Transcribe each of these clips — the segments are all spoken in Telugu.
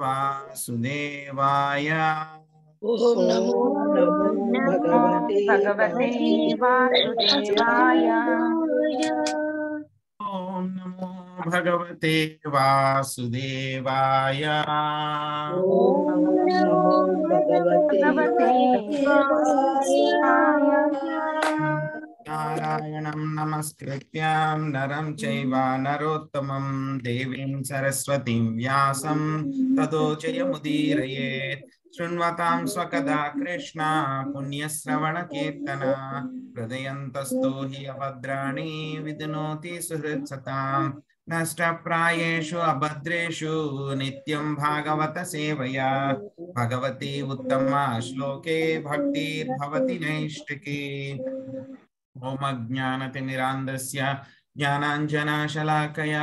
वासुदेवाय ओम नमो भगवते वासुदेवाय ओम नमो भगवते वासुदेवाय ओम नमो भगवते वासुदेवाय नारायणं नमस्कृत्यां नरं चैव नरोत्तमं देवीं सरस्वतीं व्यासं ततो जयमुदीरयेत्। शृण्वतां स्वकदा कृष्णा पुण्यश्रवणकीर्तना हृदयन्तस्तो हि अभद्राणि विदुनोति सुहृत्सतां नष्टप्रायेषु अभद्रेषु नित्यं भागवत सेवया। भगवती उत्तमा श्लोके भक्तिर्भवति नैष्टिकी। ओम अज्ञानतिमिरान्धस्य ज्ञानाञ्जनशलाकया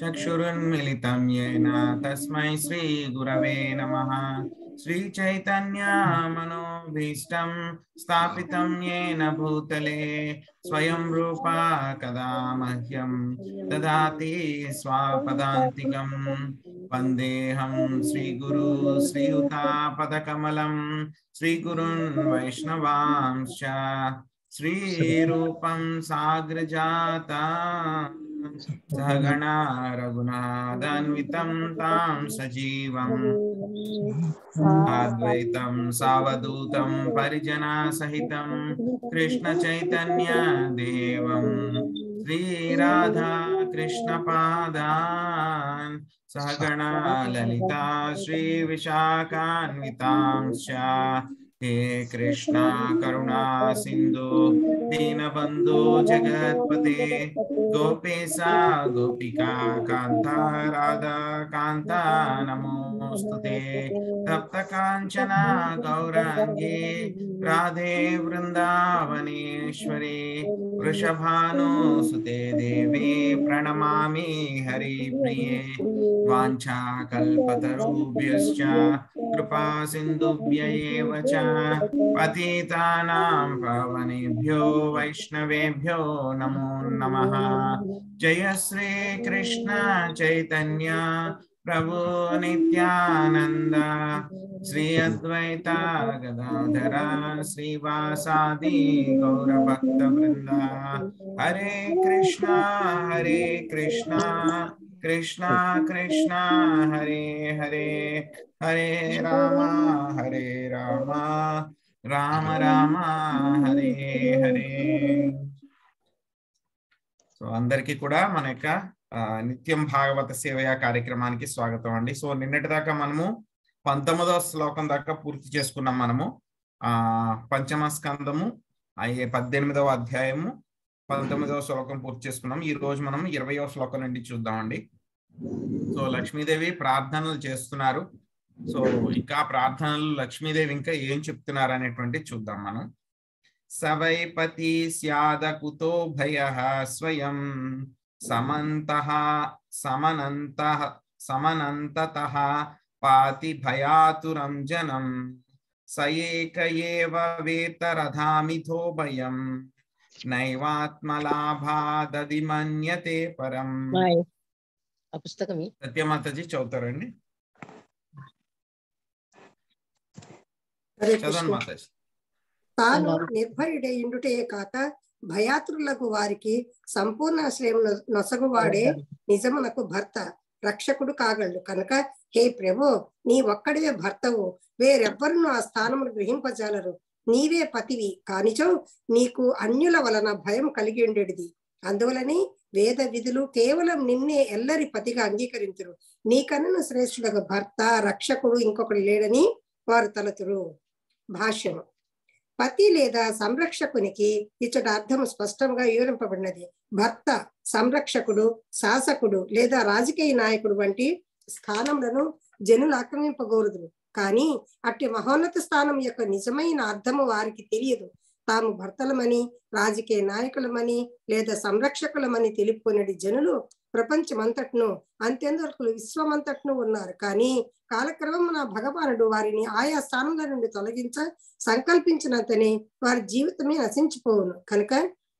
चक्षुरुन्मिलितं येन तस्मै श्रीगुरवे नमः। श्रीचैतन्यमनोभीष्टं स्थापितं येन भूतले स्वयं रूपा कदा मह्यं ददाति स्वापदान्तिकं। वन्देऽहं श्रीगुरु श्रीयुतापदकमलं श्रीगुरुन् वैष्णवांश्च। श्रीरूपं साग्र जाता सहगणा रघुनाथान्वितं तां सजीवं अद्वैतं सावधूतं परिजना सहितं कृष्ण चैतन्य देवं श्रीराधा कृष्णपादान् सहगणा ललिता श्रीविशाखान्वितांश्च। हे कृष्णा करुणा सिंधु दीनबंधु जगत्पते गोपेशा गोपिका कांता राधा कांता नमोस्तुते। तप्त कांचना गौरांगे राधे वृंदावनेश्वरी वृषभानुसुते देवी प्रणमामि हरिप्रिये। वांछा कल्पतरुभ्यश्च कृपा सिंधुभ्य एव च पतितानां पावनेभ्यो वैष्णवेभ्यो नमो नमः। जय श्री कृष्ण चैतन्य प्रभु नित्यानंद श्री अद्वैता गदाधर श्रीवासादि गौरभक्तवृंद। हरे कृष्णा कृष्णा कृष्णा हरे हरे हरे रामा राम राम हरे हरे। సో అందరికీ కూడా మన యొక్క నిత్యం భాగవత సేవయ కార్యక్రమానికి స్వాగతం అండి. సో నిన్నటి దాకా మనము 19వ శ్లోకం దాకా పూర్తి చేసుకున్నాం. మనము పంచమ స్కంధము 18వ అధ్యాయము 19వ శ్లోకం పూర్తి చేసుకున్నాం. ఈ రోజు మనం 20వ శ్లోకం నుండి చూద్దామండి. సో లక్ష్మీదేవి ప్రార్థనలు చేస్తున్నారు. సో ఇంకా ప్రార్థనలు లక్ష్మీదేవి ఇంకా ఏం చెప్తున్నారు అనేటువంటి చూద్దాం మనం. సవైపతి స్యాద కుతో భయః స్వయం సమంతః సమనంతః సమనంతతః పాతి భయాతురం జనం సయేక ఏవ వేతరధామిథో భయం నైవాత్మలాభాదది మన్యతే పరం. సత్యమాతాజీ చదువుతారండి. తాను నిర్భరుడైయుండుటే కాక భయాత్రులకు వారికి సంపూర్ణ ఆశ్రయం నొసగువాడే నిజమునకు భర్త రక్షకుడు కాగలడు కనుక హే ప్రభు నీ ఒక్కడివే భర్తవు, వేరెవ్వరును ఆ స్థానమును గ్రహింపజాలరు. నీవే పతివి కానిచో నీకు అన్యుల వలన భయం కలిగి ఉండేది. అందువలని వేద విధులు కేవలం నిన్నే ఎల్లరి పతిగా అంగీకరించరు. నీకన్ను శ్రేష్ఠుడకు భర్త రక్షకుడు ఇంకొకడు లేడని వారు తలతురు. భాష్యము. పతి లేదా సంరక్షకునికి ఇచ్చట అర్థం స్పష్టంగా వివరింపబడినది. భర్త, సంరక్షకుడు, శాసకుడు లేదా రాజకీయ నాయకుడు వంటి స్థానములను జనులు ఆక్రమింపకూడదు. కానీ అట్టి మహోన్నత స్థానం యొక్క నిజమైన అర్థము వారికి తెలియదు. తాము భర్తలమని, రాజకీయ నాయకులమని లేదా సంరక్షకులమని తెలుపుకునేది. జనులు ప్రపంచమంతటను అంతేందుకు విశ్వమంతటను ఉన్నారు. కానీ కాలక్రమమున భగవానుడు వారిని ఆయా స్థానంలో నుండి తొలగించ సంకల్పించినంతనే వారి జీవితమే నశించిపోవును. కనుక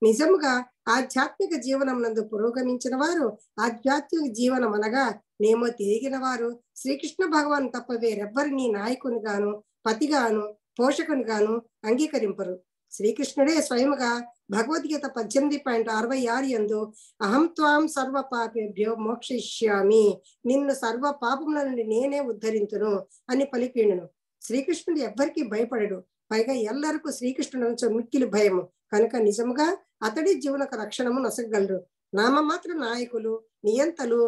నిజముగా ఆధ్యాత్మిక జీవనమునందు పురోగమించిన వారు ఆధ్యాత్మిక జీవనం అనగా నేమో తిరిగిన వారు శ్రీకృష్ణ భగవాన్ తప్ప వేరెవ్వరిని నాయకునిగాను పతిగాను పోషకునిగాను అంగీకరింపరు. శ్రీకృష్ణుడే స్వయముగా భగవద్గీత 18:66 యందు అహం త్వాం సర్వ పాపేభ్యో మోక్షయిష్యామి, నిన్ను సర్వ పాపముల నుండి నేనే ఉద్ధరించును అని పలికిండును. శ్రీకృష్ణుడు ఎవ్వరికి భయపడడు, పైగా ఎల్లరకు శ్రీకృష్ణుడు మిక్కిలి భయము కనుక నిజముగా అతడి జీవనక రక్షణము నొసగలరు. నామమాత్ర నాయకులు నియంతలు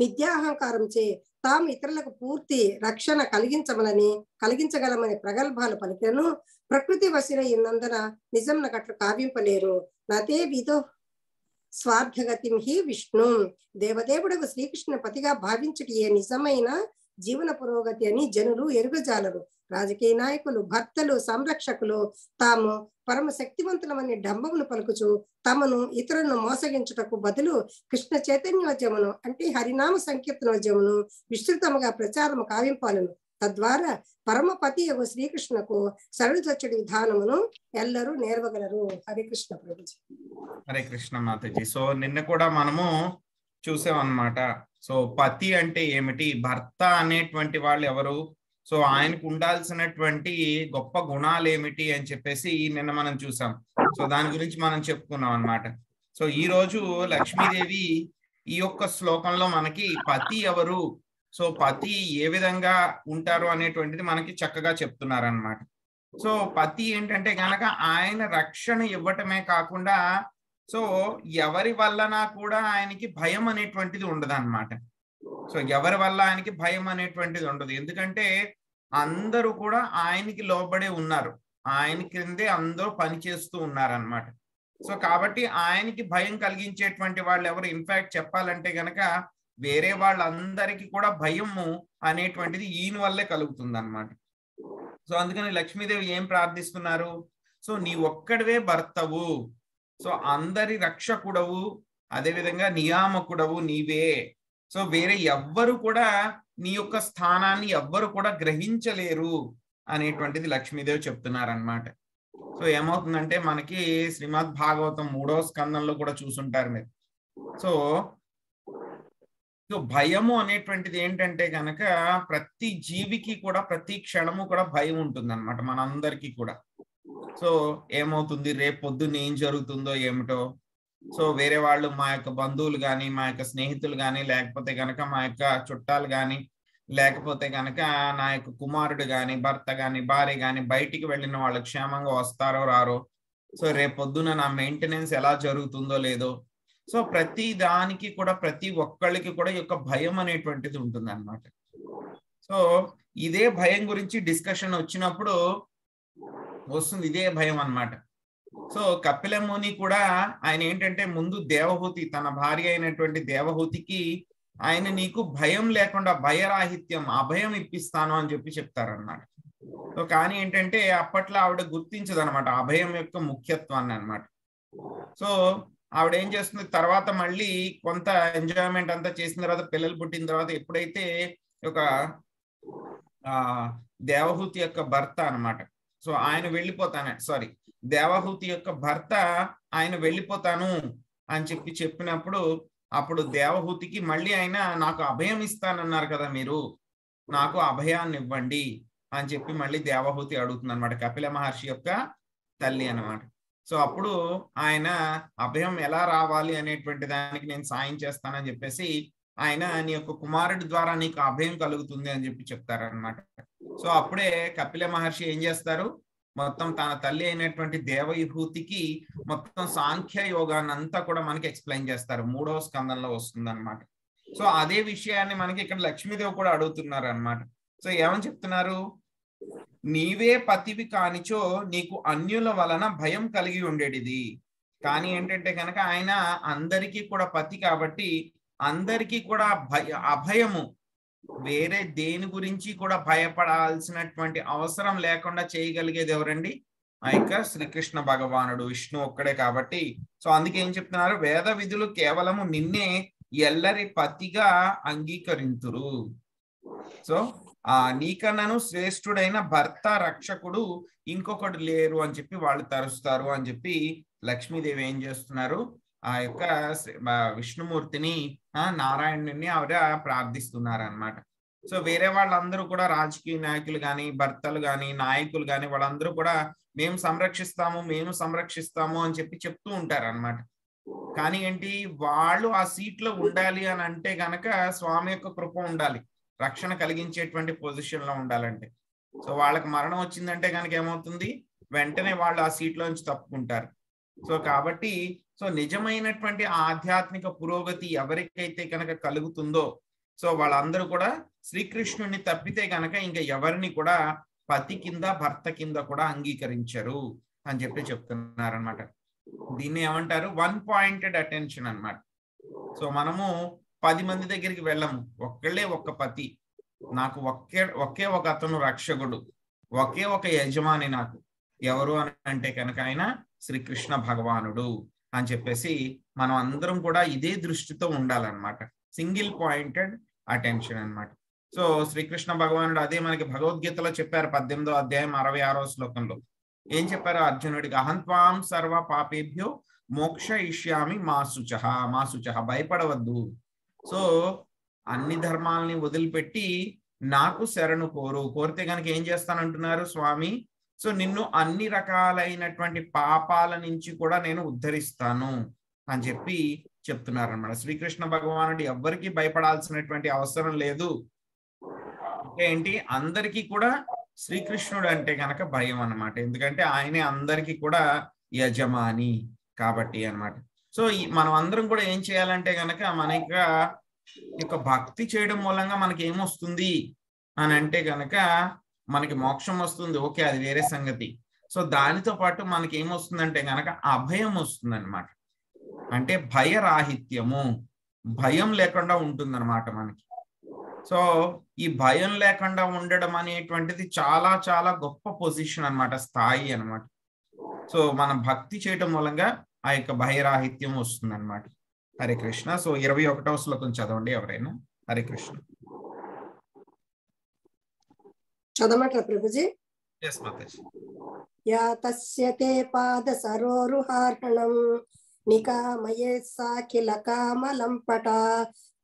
మిథ్యాహంకారం చే తాము ఇతరులకు పూర్తి రక్షణ కలిగించగలమని ప్రగల్భాలు పలికను. ప్రకృతి వశిన ఇన్నందున నిజం నగట్లు కావింపలేరు. నతే విదో స్వార్థగతిం హి విష్ణు, దేవదేవుడకు శ్రీకృష్ణ పతిగా భావించుటయే నిజమైన జీవన పురోగతి అని జనులు ఎరుగజాలరు. రాజకీయ నాయకులు భర్తలు సంరక్షకులు తాము పరమ శక్తివంతులమని డంబమును పలుకుచు తమను ఇతరులను మోసగించుటకు బదులు కృష్ణ చైతన్యోద్యమును అంటే హరినామ సంకీర్తనోద్యమును విస్తృతముగా ప్రచారము కావింపాలను. తద్వారా పరమపతి యొక్క శ్రీకృష్ణకు సరళుచొచ్చడి విధానమును ఎల్లరూ నేర్వగలరు. హరికృష్ణ ప్రభుజీ. హరే కృష్ణ మాతాజీ. సో నిన్న కూడా మనము చూసాం అన్నమాట. సో పతి అంటే ఏమిటి, భర్త అనేటువంటి వాళ్ళు ఎవరు, సో ఆయనకు ఉండాల్సినటువంటి గొప్ప గుణాలు ఏమిటి అని చెప్పేసి నిన్న మనం చూసాం. సో దాని గురించి మనం చెప్పుకున్నాం అన్నమాట. సో ఈ రోజు లక్ష్మీదేవి ఈ యొక్క శ్లోకంలో మనకి పతి ఎవరు, సో పతి ఏ విధంగా ఉంటారు అనేటువంటిది మనకి చక్కగా చెప్తున్నారు అన్నమాట. సో పతి ఏంటంటే గనక ఆయన రక్షణ ఇవ్వటమే కాకుండా సో ఎవరి వల్లనా కూడా ఆయనకి భయం అనేటువంటిది ఉండదు అన్నమాట. సో ఎవరి వల్ల ఆయనకి భయం అనేటువంటిది ఉండదు, ఎందుకంటే అందరూ కూడా ఆయనకి లోబడే ఉన్నారు, ఆయన క్రిందే అందరూ పనిచేస్తూ ఉన్నారనమాట. సో కాబట్టి ఆయనకి భయం కలిగించేటువంటి వాళ్ళు ఎవరు, ఇన్ఫాక్ట్ చెప్పాలంటే గనక వేరే వాళ్ళందరికీ కూడా భయము అనేటువంటిది ఈయన వల్లే కలుగుతుంది అన్నమాట. సో అందుకని లక్ష్మీదేవి ఏం ప్రార్థిస్తున్నారు, సో నీ ఒక్కడివే భర్తవు, సో అందరి రక్షకుడవు, అదేవిధంగా నియామకుడవు నీవే, సో వేరే ఎవ్వరు కూడా నీ యొక్క స్థానాన్ని ఎవ్వరు కూడా గ్రహించలేరు అనేటువంటిది లక్ష్మీదేవి చెప్తున్నారనమాట. సో ఏమవుతుందంటే మనకి శ్రీమద్ భాగవతం 3వ స్కందంలో కూడా చూసుంటారు మీరు. సో సో భయము అనేటువంటిది ఏంటంటే గనక ప్రతి జీవికి కూడా ప్రతి క్షణము కూడా భయం ఉంటుంది అనమాట, మనందరికీ కూడా. సో ఏమవుతుంది, రేపు పొద్దున్న ఏం జరుగుతుందో ఏమిటో, సో వేరే వాళ్ళు మా యొక్క బంధువులు కానీ మా యొక్క స్నేహితులు కానీ లేకపోతే గనక మా యొక్క చుట్టాలు కానీ లేకపోతే గనక నా యొక్క కుమారుడు కానీ భర్త కానీ భార్య కానీ బయటికి వెళ్ళిన వాళ్ళు క్షేమంగా వస్తారో రారో, సో రేపొద్దున నా మెయింటెనెన్స్ ఎలా జరుగుతుందో లేదో, సో ప్రతి దానికి కూడా ప్రతి ఒక్కళ్ళకి కూడా ఈ యొక్క భయం అనేటువంటిది ఉంటుంది అన్నమాట. సో ఇదే భయం గురించి డిస్కషన్ వచ్చినప్పుడు వస్తుంది, ఇదే భయం అన్నమాట. సో కపిల ముని కూడా ఆయన ఏంటంటే ముందు దేవహూతి తన భార్య అయినటువంటి దేవహూతికి ఆయన నీకు భయం లేకుండా భయరాహిత్యం అభయం ఇప్పిస్తాను అని చెప్పి చెప్తారన్నమాట. సో కానీ ఏంటంటే అప్పట్లో ఆవిడ గుర్తించదు అనమాట అభయం యొక్క ముఖ్యత్వాన్ని అన్నమాట. సో ఆవిడ ఏం చేస్తుంది, తర్వాత మళ్ళీ కొంత ఎంజాయ్మెంట్ అంతా చేసిన తర్వాత పిల్లలు పుట్టిన తర్వాత ఎప్పుడైతే ఒక దేవహూతి యొక్క భర్త అన్నమాట, సో ఆయన వెళ్ళిపోతాను సారీ దేవహూతి యొక్క భర్త ఆయన వెళ్ళిపోతాను అని చెప్పి చెప్పినప్పుడు అప్పుడు దేవహూతికి మళ్ళీ ఆయన నాకు అభయం ఇస్తానన్నారు కదా మీరు, నాకు అభయాన్ని ఇవ్వండి అని చెప్పి మళ్ళీ దేవహూతి అడుగుతుంది అనమాట, కపిల మహర్షి యొక్క తల్లి అనమాట. సో అప్పుడు ఆయన అభయం ఎలా రావాలి అనేటువంటి దానికి నేను సాయం చేస్తానని చెప్పేసి ఆయన నీ యొక్క కుమారుడి ద్వారా నీకు అభయం కలుగుతుంది అని చెప్పి చెప్తారనమాట. సో అప్పుడే కపిల మహర్షి ఏం చేస్తారు, మొత్తం తన తల్లి అయినటువంటి దేవహూతికి మొత్తం సాంఖ్య యోగాన్ని అంతా కూడా మనకి ఎక్స్ప్లెయిన్ చేస్తారు, 3వ స్కందంలో వస్తుంది అనమాట. సో అదే విషయాన్ని మనకి ఇక్కడ లక్ష్మీదేవి కూడా అడుగుతున్నారు అనమాట. సో ఏమని చెప్తున్నారు, నీవే పతివి కానిచో నీకు అన్యుల వలన భయం కలిగి ఉండేది, కానీ ఏంటంటే కనుక ఆయన అందరికీ కూడా పతి కాబట్టి అందరికీ కూడా అభయము వేరే దేని గురించి కూడా భయపడాల్సినటువంటి అవసరం లేకుండా చేయగలిగేది ఎవరండి, ఆ యొక్క శ్రీకృష్ణ భగవానుడు విష్ణు ఒక్కడే కాబట్టి. సో అందుకే ఏం చెప్తున్నారు, వేద విధులు కేవలము నిన్నే ఎల్లరి పతిగా అంగీకరింతురు, సో నీకన్నాను శ్రేష్ఠుడైన భర్త రక్షకుడు ఇంకొకడు లేరు అని చెప్పి వాళ్ళు తరుస్తారు అని చెప్పి లక్ష్మీదేవి ఏం చేస్తున్నారు ఆ యొక్క విష్ణుమూర్తిని నారాయణుని ఆవిడ ప్రార్థిస్తున్నారు అన్నమాట. సో వేరే వాళ్ళందరూ కూడా రాజకీయ నాయకులు కానీ భర్తలు కానీ నాయకులు కానీ వాళ్ళందరూ కూడా మేము సంరక్షిస్తాము అని చెప్పి చెప్తూ ఉంటారు అన్నమాట. కానీ ఏంటి వాళ్ళు ఆ సీట్లో ఉండాలి అని అంటే గనక స్వామి యొక్క కృప ఉండాలి, రక్షణ కలిగించేటువంటి పొజిషన్ లో ఉండాలంటే. సో వాళ్ళకి మరణం వచ్చిందంటే కనుక ఏమవుతుంది, వెంటనే వాళ్ళు ఆ సీట్లోంచి తప్పుకుంటారు. సో కాబట్టి సో నిజమైనటువంటి ఆధ్యాత్మిక పురోగతి ఎవరికైతే కనుక కలుగుతుందో సో వాళ్ళందరూ కూడా శ్రీకృష్ణుడిని తప్పితే కనుక ఇంకా ఎవరిని కూడా పతి కింద భర్త కింద కూడా అంగీకరించరు అని చెప్పి చెప్తున్నారనమాట. దీన్ని ఏమంటారు వన్ పాయింటెడ్ అటెన్షన్ అనమాట. సో మనము 10 మంది దగ్గరికి వెళ్ళము, ఒక్కళ్ళే ఒక్క పతి, నాకు ఒకే ఒక అతను రక్షకుడు, ఒకే ఒక యజమాని నాకు, ఎవరు అని అంటే కనుక ఆయన శ్రీకృష్ణ భగవానుడు అని చెప్పేసి మనం అందరం కూడా ఇదే దృష్టితో ఉండాలన్నమాట. సింగిల్ పాయింటెడ్ అటెన్షన్ అనమాట. సో శ్రీకృష్ణ భగవానుడు అదే మనకి భగవద్గీతలో చెప్పారు 18వ అధ్యాయం 60వ శ్లోకంలో ఏం చెప్పారు అర్జునుడికి, అహంత్వాం సర్వ పాపేభ్యో మోక్షయిష్యామి మా శుచహ, భయపడవద్దు, సో అన్ని ధర్మాలని వదిలిపెట్టి నాకు శరణు కోరితే కనుక ఏం చేస్తానంటున్నారు స్వామి, సో నిన్ను అన్ని రకాలైనటువంటి పాపాల నుంచి కూడా నేను ఉద్ధరిస్తాను అని చెప్పి చెప్తున్నారు అన్నమాట. శ్రీకృష్ణ భగవానుడు ఎవ్వరికి భయపడాల్సినటువంటి అవసరం లేదు, ఏంటి అందరికీ కూడా శ్రీకృష్ణుడు అంటే కనుక భయం అన్నమాట, ఎందుకంటే ఆయనే అందరికీ కూడా యజమాని కాబట్టి అన్నమాట. సో మనం అందరం కూడా ఏం చేయాలంటే కనుక మన యొక్క భక్తి చేయడం మూలంగా మనకి ఏమొస్తుంది అని అంటే కనుక మనకి మోక్షం వస్తుంది, ఓకే అది వేరే సంగతి. సో దానితో పాటు మనకి ఏమొస్తుందంటే కనుక అభయం వస్తుంది అనమాట, అంటే భయరాహిత్యము, భయం లేకుండా ఉంటుందన్నమాట మనకి. సో ఈ భయం లేకుండా ఉండడం అనేటువంటిది చాలా చాలా గొప్ప పొజిషన్ అనమాట, స్థాయి అనమాట. సో మనం భక్తి చేయడం మూలంగా ఆ యొక్క భయరాహిత్యం వస్తుంది అనమాట. హరే కృష్ణ. సో 21వ శ్లోకం చదవండి ఎవరైనా. హరే కృష్ణ. చదవమంటారా ప్రభుజీ? yes మాతాజీ. యా తస్యతే పాద సరోరుహార్హణం నికామయే సాకిల కామలంపట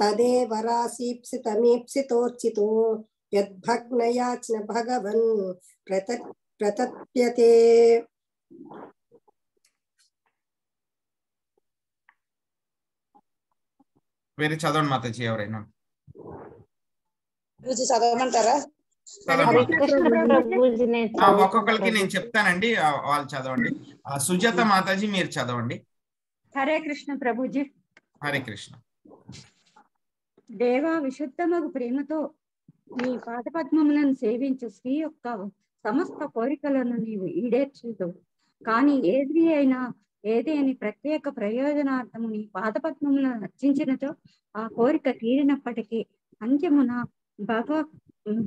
తదేవ రాసీప్సితమీప్సితోర్చితో యద్భగ్నయాచ్న భగవన్ ప్రతప్యతే. వేరే చదవండి మాతాజీ ఎవరైనా. చదవమంటారా? ఒక్కొక్కరికి నేను చెప్తానండి, వాళ్ళు చదవండి. సుజాత మాతాజీ మీరు చదవండి. హరే కృష్ణ ప్రభుజీ. హరే కృష్ణ. దేవా విశుద్ధమగు ప్రేమతో నీ పాదపద్మములను సేవించు, స్త్రీ యొక్క సమస్త కోరికలను నీవు ఈడేర్చుదువు. కానీ ఏది అయినా ఏదేని ప్రత్యేక ప్రయోజనార్థము నీ పాదపద్మములను అర్చించినచో ఆ కోరిక తీరినప్పటికీ అంత్యమున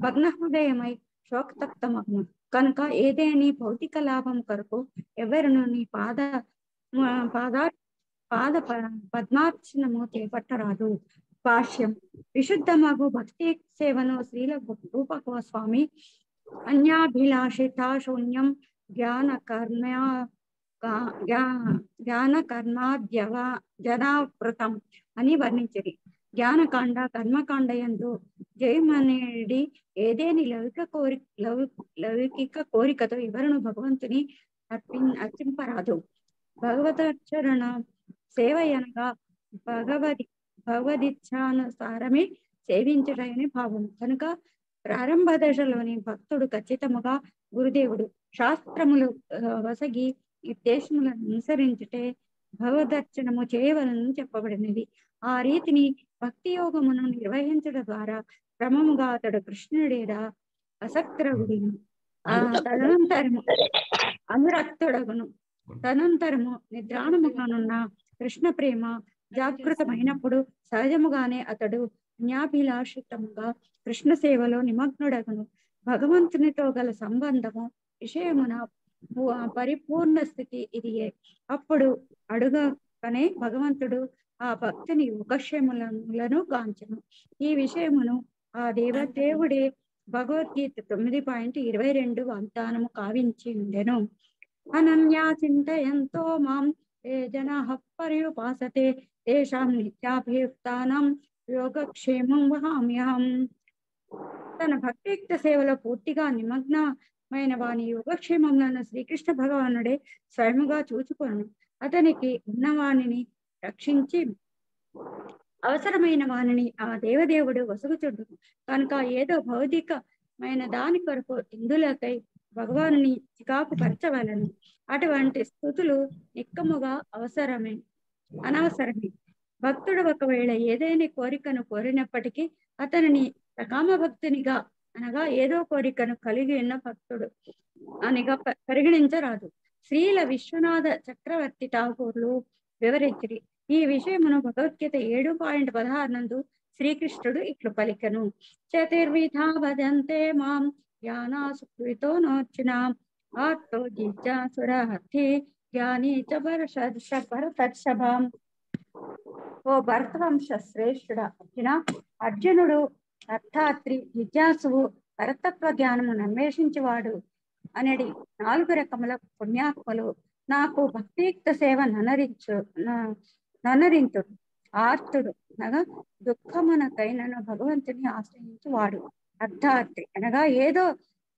భగ్న హృదయమై శోకతప్తమగును. కనుక ఏదేని భౌతిక లాభం కొరకు ఎవరును నీ పాద పద్మార్చనము చేపట్టరాదు. భాష్యం. విశుద్ధమగు భక్తి సేవను శ్రీల రూపకో స్వామి అన్యాభిలాషిత శూన్యం జ్ఞాన కర్మాద్యవృతం అని వర్ణించింది. జ్ఞానకాండ కర్మకాండ యందు జయమనేడి ఏదేని లౌకిక కోరికతో ఎవరును భగవంతుని అర్చింపరాదు. భగవతాచరణ సేవ అనగా భగవదిచ్ఛానుసారమే సేవించడని భావం. కనుక ప్రారంభ దశలోని భక్తుడు ఖచ్చితముగా గురుదేవుడు శాస్త్రములు వసగి నిర్దేశములను అనుసరించుటే భగవదర్చనము చేయవలను చెప్పబడినది. ఆ రీతిని భక్తి యోగమును నిర్వహించడం ద్వారా క్రమముగా అతడు కృష్ణుడేడా అసక్తుడగును, అనురక్తుడగును. తనంతరము నిద్రాణముగానున్న కృష్ణ ప్రేమ జాగృతమైనప్పుడు సహజముగానే అతడు న్యాభిలాషితముగా కృష్ణ సేవలో నిమగ్నుడగును. భగవంతునితో గల సంబంధము విషయమున పరిపూర్ణ స్థితి ఇదియే. అప్పుడు అడుగనే భగవంతుడు ఆ భక్తుని ఉపక్షేమలను గాంచను. ఈ విషయమును ఆ దేవదేవుడే భగవద్గీత 9.22 వాగ్దానము కావించి ఉండెను. అనన్యా చింతయంతో మాం ఏ జనాః పర్యుపాసతే తేషాం నిత్యాభియుక్తానాం యోగక్షేమం వహామ్యహం. తన భక్తియుక్త సేవలో పూర్తిగా నిమగ్నమైన వాని యోగక్షేమములను శ్రీకృష్ణ భగవానుడే స్వయముగా చూచుకొను. అతనికి ఉన్నవాణిని రక్షించి అవసరమైన వాణిని ఆ దేవదేవుడు వసుగుచుడు కనుక ఏదో భౌతికమైన దాని కొరకు ఇందులకై భగవానుని చికాకు పరచవలను. అటువంటి స్థుతులు నిక్కముగా అవసరమే అనవసరమే. భక్తుడు ఒకవేళ ఏదైనా కోరికను కోరినప్పటికీ అతనిని సకామ భక్తునిగా అనగా ఏదో కోరికను కలిగి ఉన్న భక్తుడు అనిగా పరిగణించరాదు. శ్రీల విశ్వనాథ చక్రవర్తి ఠాగూర్లు వివరించిరి. ఈ విషయమును భగవద్గీత 7.16 నందు శ్రీకృష్ణుడు ఇట్లు పలికను. చతుర్విధా భజంతే మాం జ్ఞానా సుకృతో నోర్చున ఆత్తో జిజ్ఞాసురహి జ్ఞాని చ భరతర్షభాం. ఓ భరతవంశ శ్రేష్ఠుడ అర్జున, అర్జునుడు అర్థాత్రి జిజ్ఞాసువు పరతత్వ జ్ఞానమును అన్వేషించేవాడు అనేది 4 రకముల పుణ్యాత్మలు. నాకు భక్తియుక్త సేవ ననరించుడు ఆర్తుడు అనగా దుఃఖమునకై నన్ను భగవంతుని ఆశ్రయించువాడు. అర్థాత్రి అనగా ఏదో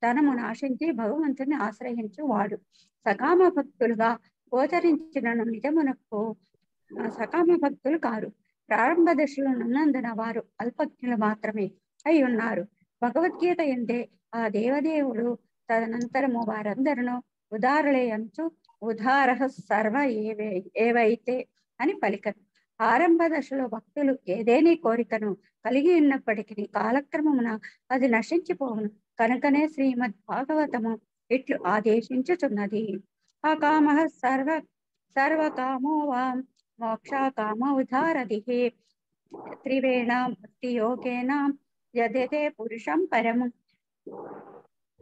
ధనమును ఆశించి భగవంతుని ఆశ్రయించువాడు. సకామ భక్తులుగా గోచరించిన నిజమునకు సకామ భక్తులు కారు. ప్రారంభ దశలో ఉన్నందున వారు అల్పజ్ఞులు మాత్రమే అయి ఉన్నారు. భగవద్గీత ఎందే ఆ దేవదేవుడు తదనంతరము వారందరూ ఉదారులేయంచు ఉదారః సర్వ ఏవైతే అని పలికను. ఆరంభ దశలో భక్తులు ఏదేని కోరికను కలిగి ఉన్నప్పటికీ కాలక్రమమున అది నశించిపోవును. కనుకనే శ్రీమద్ భాగవతము ఇట్లు ఆదేశించుచున్నది. అకామః సర్వకామో వాం మోక్షకామో ఉదారదిహి త్రివేణ భక్తి యోగేన యదేతే పురుషం పరము.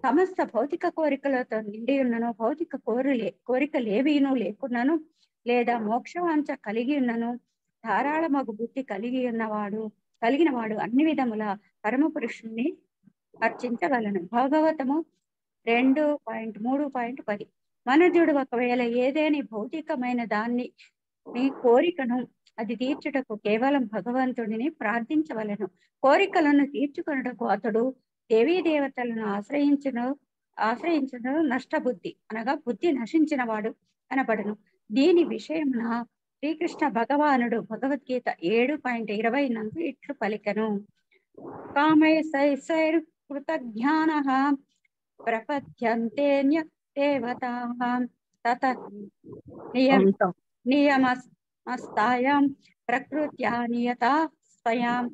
సమస్త భౌతిక కోరికలతో నిండి ఉన్నను, భౌతిక కోరికలేవీను లేకున్నాను, లేదా మోక్షవాంఛ కలిగి ఉన్నను, ధారాళమగు బుద్ధి కలిగినవాడు అన్ని విధముల పరమపురుషుణ్ణి అర్చించగలను. భాగవతము 2.3.10. మనుజుడు ఒకవేళ ఏదేని భౌతికమైన దాన్ని కోరికను అది తీర్చుటకు కేవలం భగవంతుడిని ప్రార్థించవలను. కోరికలను తీర్చుకొనుటకు అతడు దేవీ దేవతలను ఆశ్రయించడం నష్టబుద్ధి అనగా బుద్ధి నశించిన వాడు అనబడును. దీని విషయమున శ్రీకృష్ణ భగవానుడు భగవద్గీత 7.20 నందు ఇట్లు పలికను. కామై సైర్ కృతజ్ఞానః ప్రపద్యంతే దేవతాః తత నియమస్తాయాం ప్రకృత్యా నియతా స్వయాం.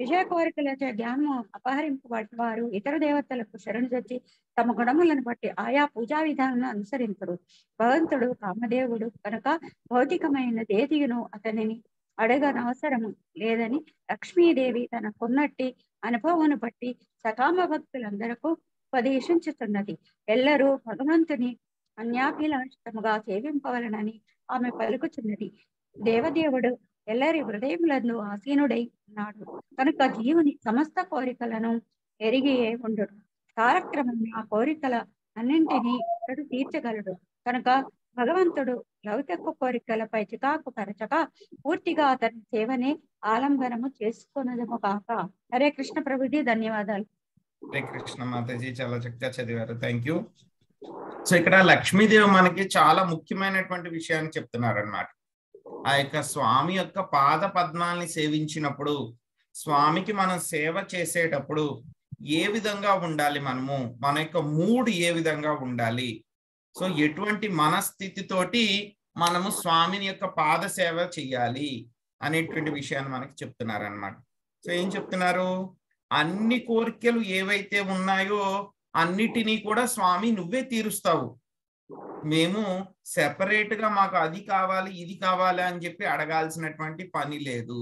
విషయ కోరికలచే జ్ఞానము అపహరింపబడిన వారు ఇతర దేవతలకు శరణుజొచ్చి తమ గుణములను బట్టి ఆయా పూజా విధానాలను అనుసరించరు. భగవంతుడు కామదేవుడు కనుక భౌతికమైన దేదియును అతనిని అడగనవసరము లేదని లక్ష్మీదేవి తనకున్నట్టి అనుభవమును బట్టి సకామ భక్తులందరకు ఉపదేశించుతున్నది. ఎల్లరూ భగవంతుని అన్యాభిలాషితముగా సేవింపవలనని ఆమె పలుకుచున్నది. దేవదేవుడు ఎల్లరి హృదయములందు ఆసీనుడై ఉన్నాడు కనుక జీవుని సమస్త కోరికలను ఎరిగి ఉండు. కాలక్రమంలో ఆ కోరికల అన్నింటినీ అతడు తీర్చగలడు కనుక భగవంతుడు లౌకిక కోరికలపై చికాకు పరచక పూర్తిగా అతని సేవనే ఆలంబనము చేసుకున్నదము కాక. హరే కృష్ణ ప్రభుజీ, ధన్యవాదాలు. హరే కృష్ణ మాతాజీ, చాలా చక్కగా చదివారు, థ్యాంక్ యూ. సో ఇక్కడ లక్ష్మీదేవి మనకి చాలా ముఖ్యమైనటువంటి విషయాన్ని చెప్తున్నారు అన్నమాట. ఆ యొక్క స్వామి యొక్క పాద పద్మాల్ని సేవించినప్పుడు, స్వామికి మనం సేవ చేసేటప్పుడు ఏ విధంగా ఉండాలి, మనము మన యొక్క మూడ్ ఏ విధంగా ఉండాలి, సో ఎటువంటి మనస్థితితోటి మనము స్వామిని యొక్క పాద సేవ చెయ్యాలి అనేటువంటి విషయాన్ని మనకి చెప్తున్నారు అన్నమాట. సో ఏం చెప్తున్నారు, అన్ని కోరికలు ఏవైతే ఉన్నాయో అన్నిటినీ కూడా స్వామి నువ్వే తీరుస్తావు. మేము సెపరేట్ గా మాకు అది కావాలి ఇది కావాలి అని చెప్పి అడగాల్సినటువంటి పని లేదు.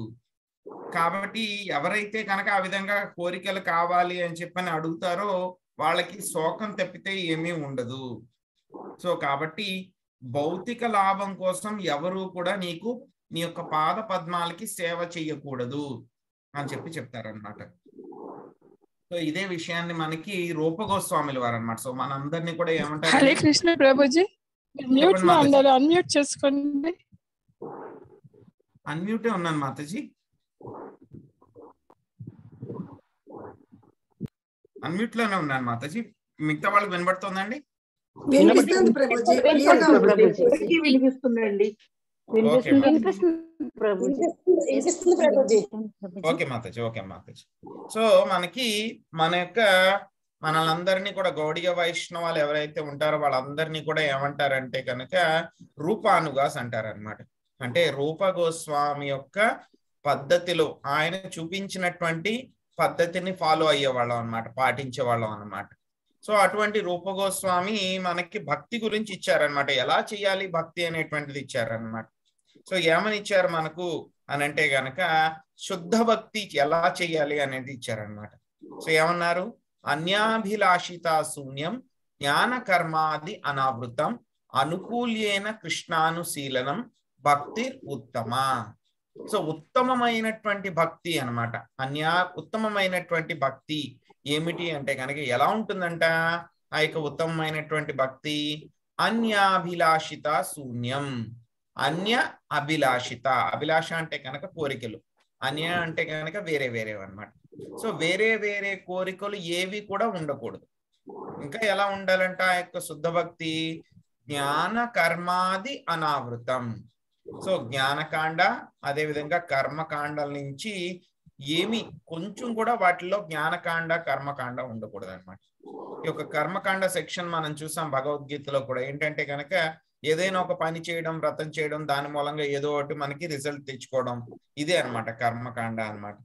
కాబట్టి ఎవరైతే కనుక ఆ విధంగా కోరికలు కావాలి అని చెప్పని అడుగుతారో వాళ్ళకి శోకం తప్పితే ఏమీ ఉండదు. సో కాబట్టి భౌతిక లాభం కోసం ఎవరు కూడా నీకు నీ యొక్క పాద పద్మాలకి సేవ చెయ్యకూడదు అని చెప్పి చెప్తారన్నమాట. సో ఇదే విషయాన్ని మనకి రూపగోస్వామిలు వారు అన్నమాట. సో మనందరినీ కూడా ఏమంటారు? హరే కృష్ణ ప్రభుజీ మ్యూట్ మాందల అన్మ్యూట్ చేసుకోండి. అన్మ్యూట్ ఉన్నాను మాతాజీ, అన్మ్యూట్ లోనే ఉన్నాను మాతాజీ. మిగతా వాళ్ళకి వినబడుతుందండి? వినిపిస్తుంది ప్రభుజీ, వినిపిస్తుందండి. ఓకే మాతాజీ, ఓకే మాతాజీ. సో మనకి మన యొక్క మనలందరినీ కూడా గౌడీయ వైష్ణవాలు ఎవరైతే ఉంటారో వాళ్ళందరినీ కూడా ఏమంటారంటే కనుక రూపానుగాస్ అంటారు అనమాట. అంటే రూప గోస్వామి యొక్క పద్ధతిలో ఆయన చూపించినటువంటి పద్ధతిని ఫాలో అయ్యేవాళ్ళం అనమాట, పాటించేవాళ్ళం అనమాట. సో అటువంటి రూప గోస్వామి మనకి భక్తి గురించి ఇచ్చారనమాట, ఎలా చేయాలి భక్తి అనేటువంటిది ఇచ్చారనమాట. సో ఏమని ఇచ్చారు మనకు అని అంటే గనక శుద్ధ భక్తి ఎలా చేయాలి అనేది ఇచ్చారనమాట. సో ఏమన్నారు? అన్యాభిలాషిత శూన్యం జ్ఞాన కర్మాది అనావృతం అనుకూల్యేన కృష్ణానుశీలనం భక్తి ఉత్తమ. సో ఉత్తమమైనటువంటి భక్తి అనమాట. ఉత్తమమైనటువంటి భక్తి ఏమిటి అంటే కనుక ఎలా ఉంటుందంట ఆ యొక్క ఉత్తమమైనటువంటి భక్తి? అన్యాభిలాషిత శూన్యం. అన్య అభిలాషిత, అభిలాష అంటే కనుక కోరికలు, అన్య అంటే కనుక వేరే వేరేవి అనమాట. సో వేరే వేరే కోరికలు ఏవి కూడా ఉండకూడదు. ఇంకా ఎలా ఉండాలంట ఆ యొక్క శుద్ధ భక్తి? జ్ఞాన కర్మాది అనావృతం. సో జ్ఞానకాండ అదేవిధంగా కర్మకాండల నుంచి ఏమి కొంచెం కూడా వాటిల్లో జ్ఞానకాండ కర్మకాండ ఉండకూడదు అనమాట. ఈ యొక్క కర్మకాండ సెక్షన్ మనం చూసాం భగవద్గీతలో కూడా. ఏంటంటే కనుక ఏదైనా ఒక పని చేయడం, వ్రతం చేయడం, దాని మూలంగా ఏదో ఒకటి మనకి రిజల్ట్ తెచ్చుకోవడం, ఇదే అనమాట కర్మకాండ అనమాట.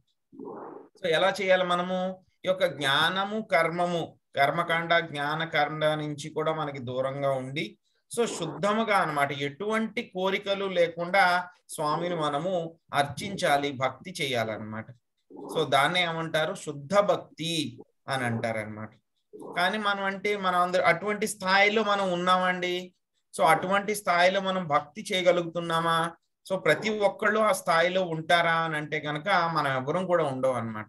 సో ఎలా చేయాలి మనము? ఈ యొక్క జ్ఞానము కర్మము, కర్మకాండ జ్ఞానకాండ నుంచి కూడా మనకి దూరంగా ఉండి సో శుద్ధముగా అనమాట, ఎటువంటి కోరికలు లేకుండా స్వామిని మనము అర్చించాలి, భక్తి చేయాలన్నమాట. సో దాన్ని ఏమంటారు? శుద్ధ భక్తి అని అంటారనమాట. కానీ మనం అంటే మనం అందరూ అటువంటి స్థాయిలో మనం ఉన్నామండి. సో అటువంటి స్థాయిలో మనం భక్తి చేయగలుగుతున్నామా? సో ప్రతి ఒక్కళ్ళు ఆ స్థాయిలో ఉంటారా అని అంటే కనుక మనం ఎవరం కూడా ఉండవు అనమాట.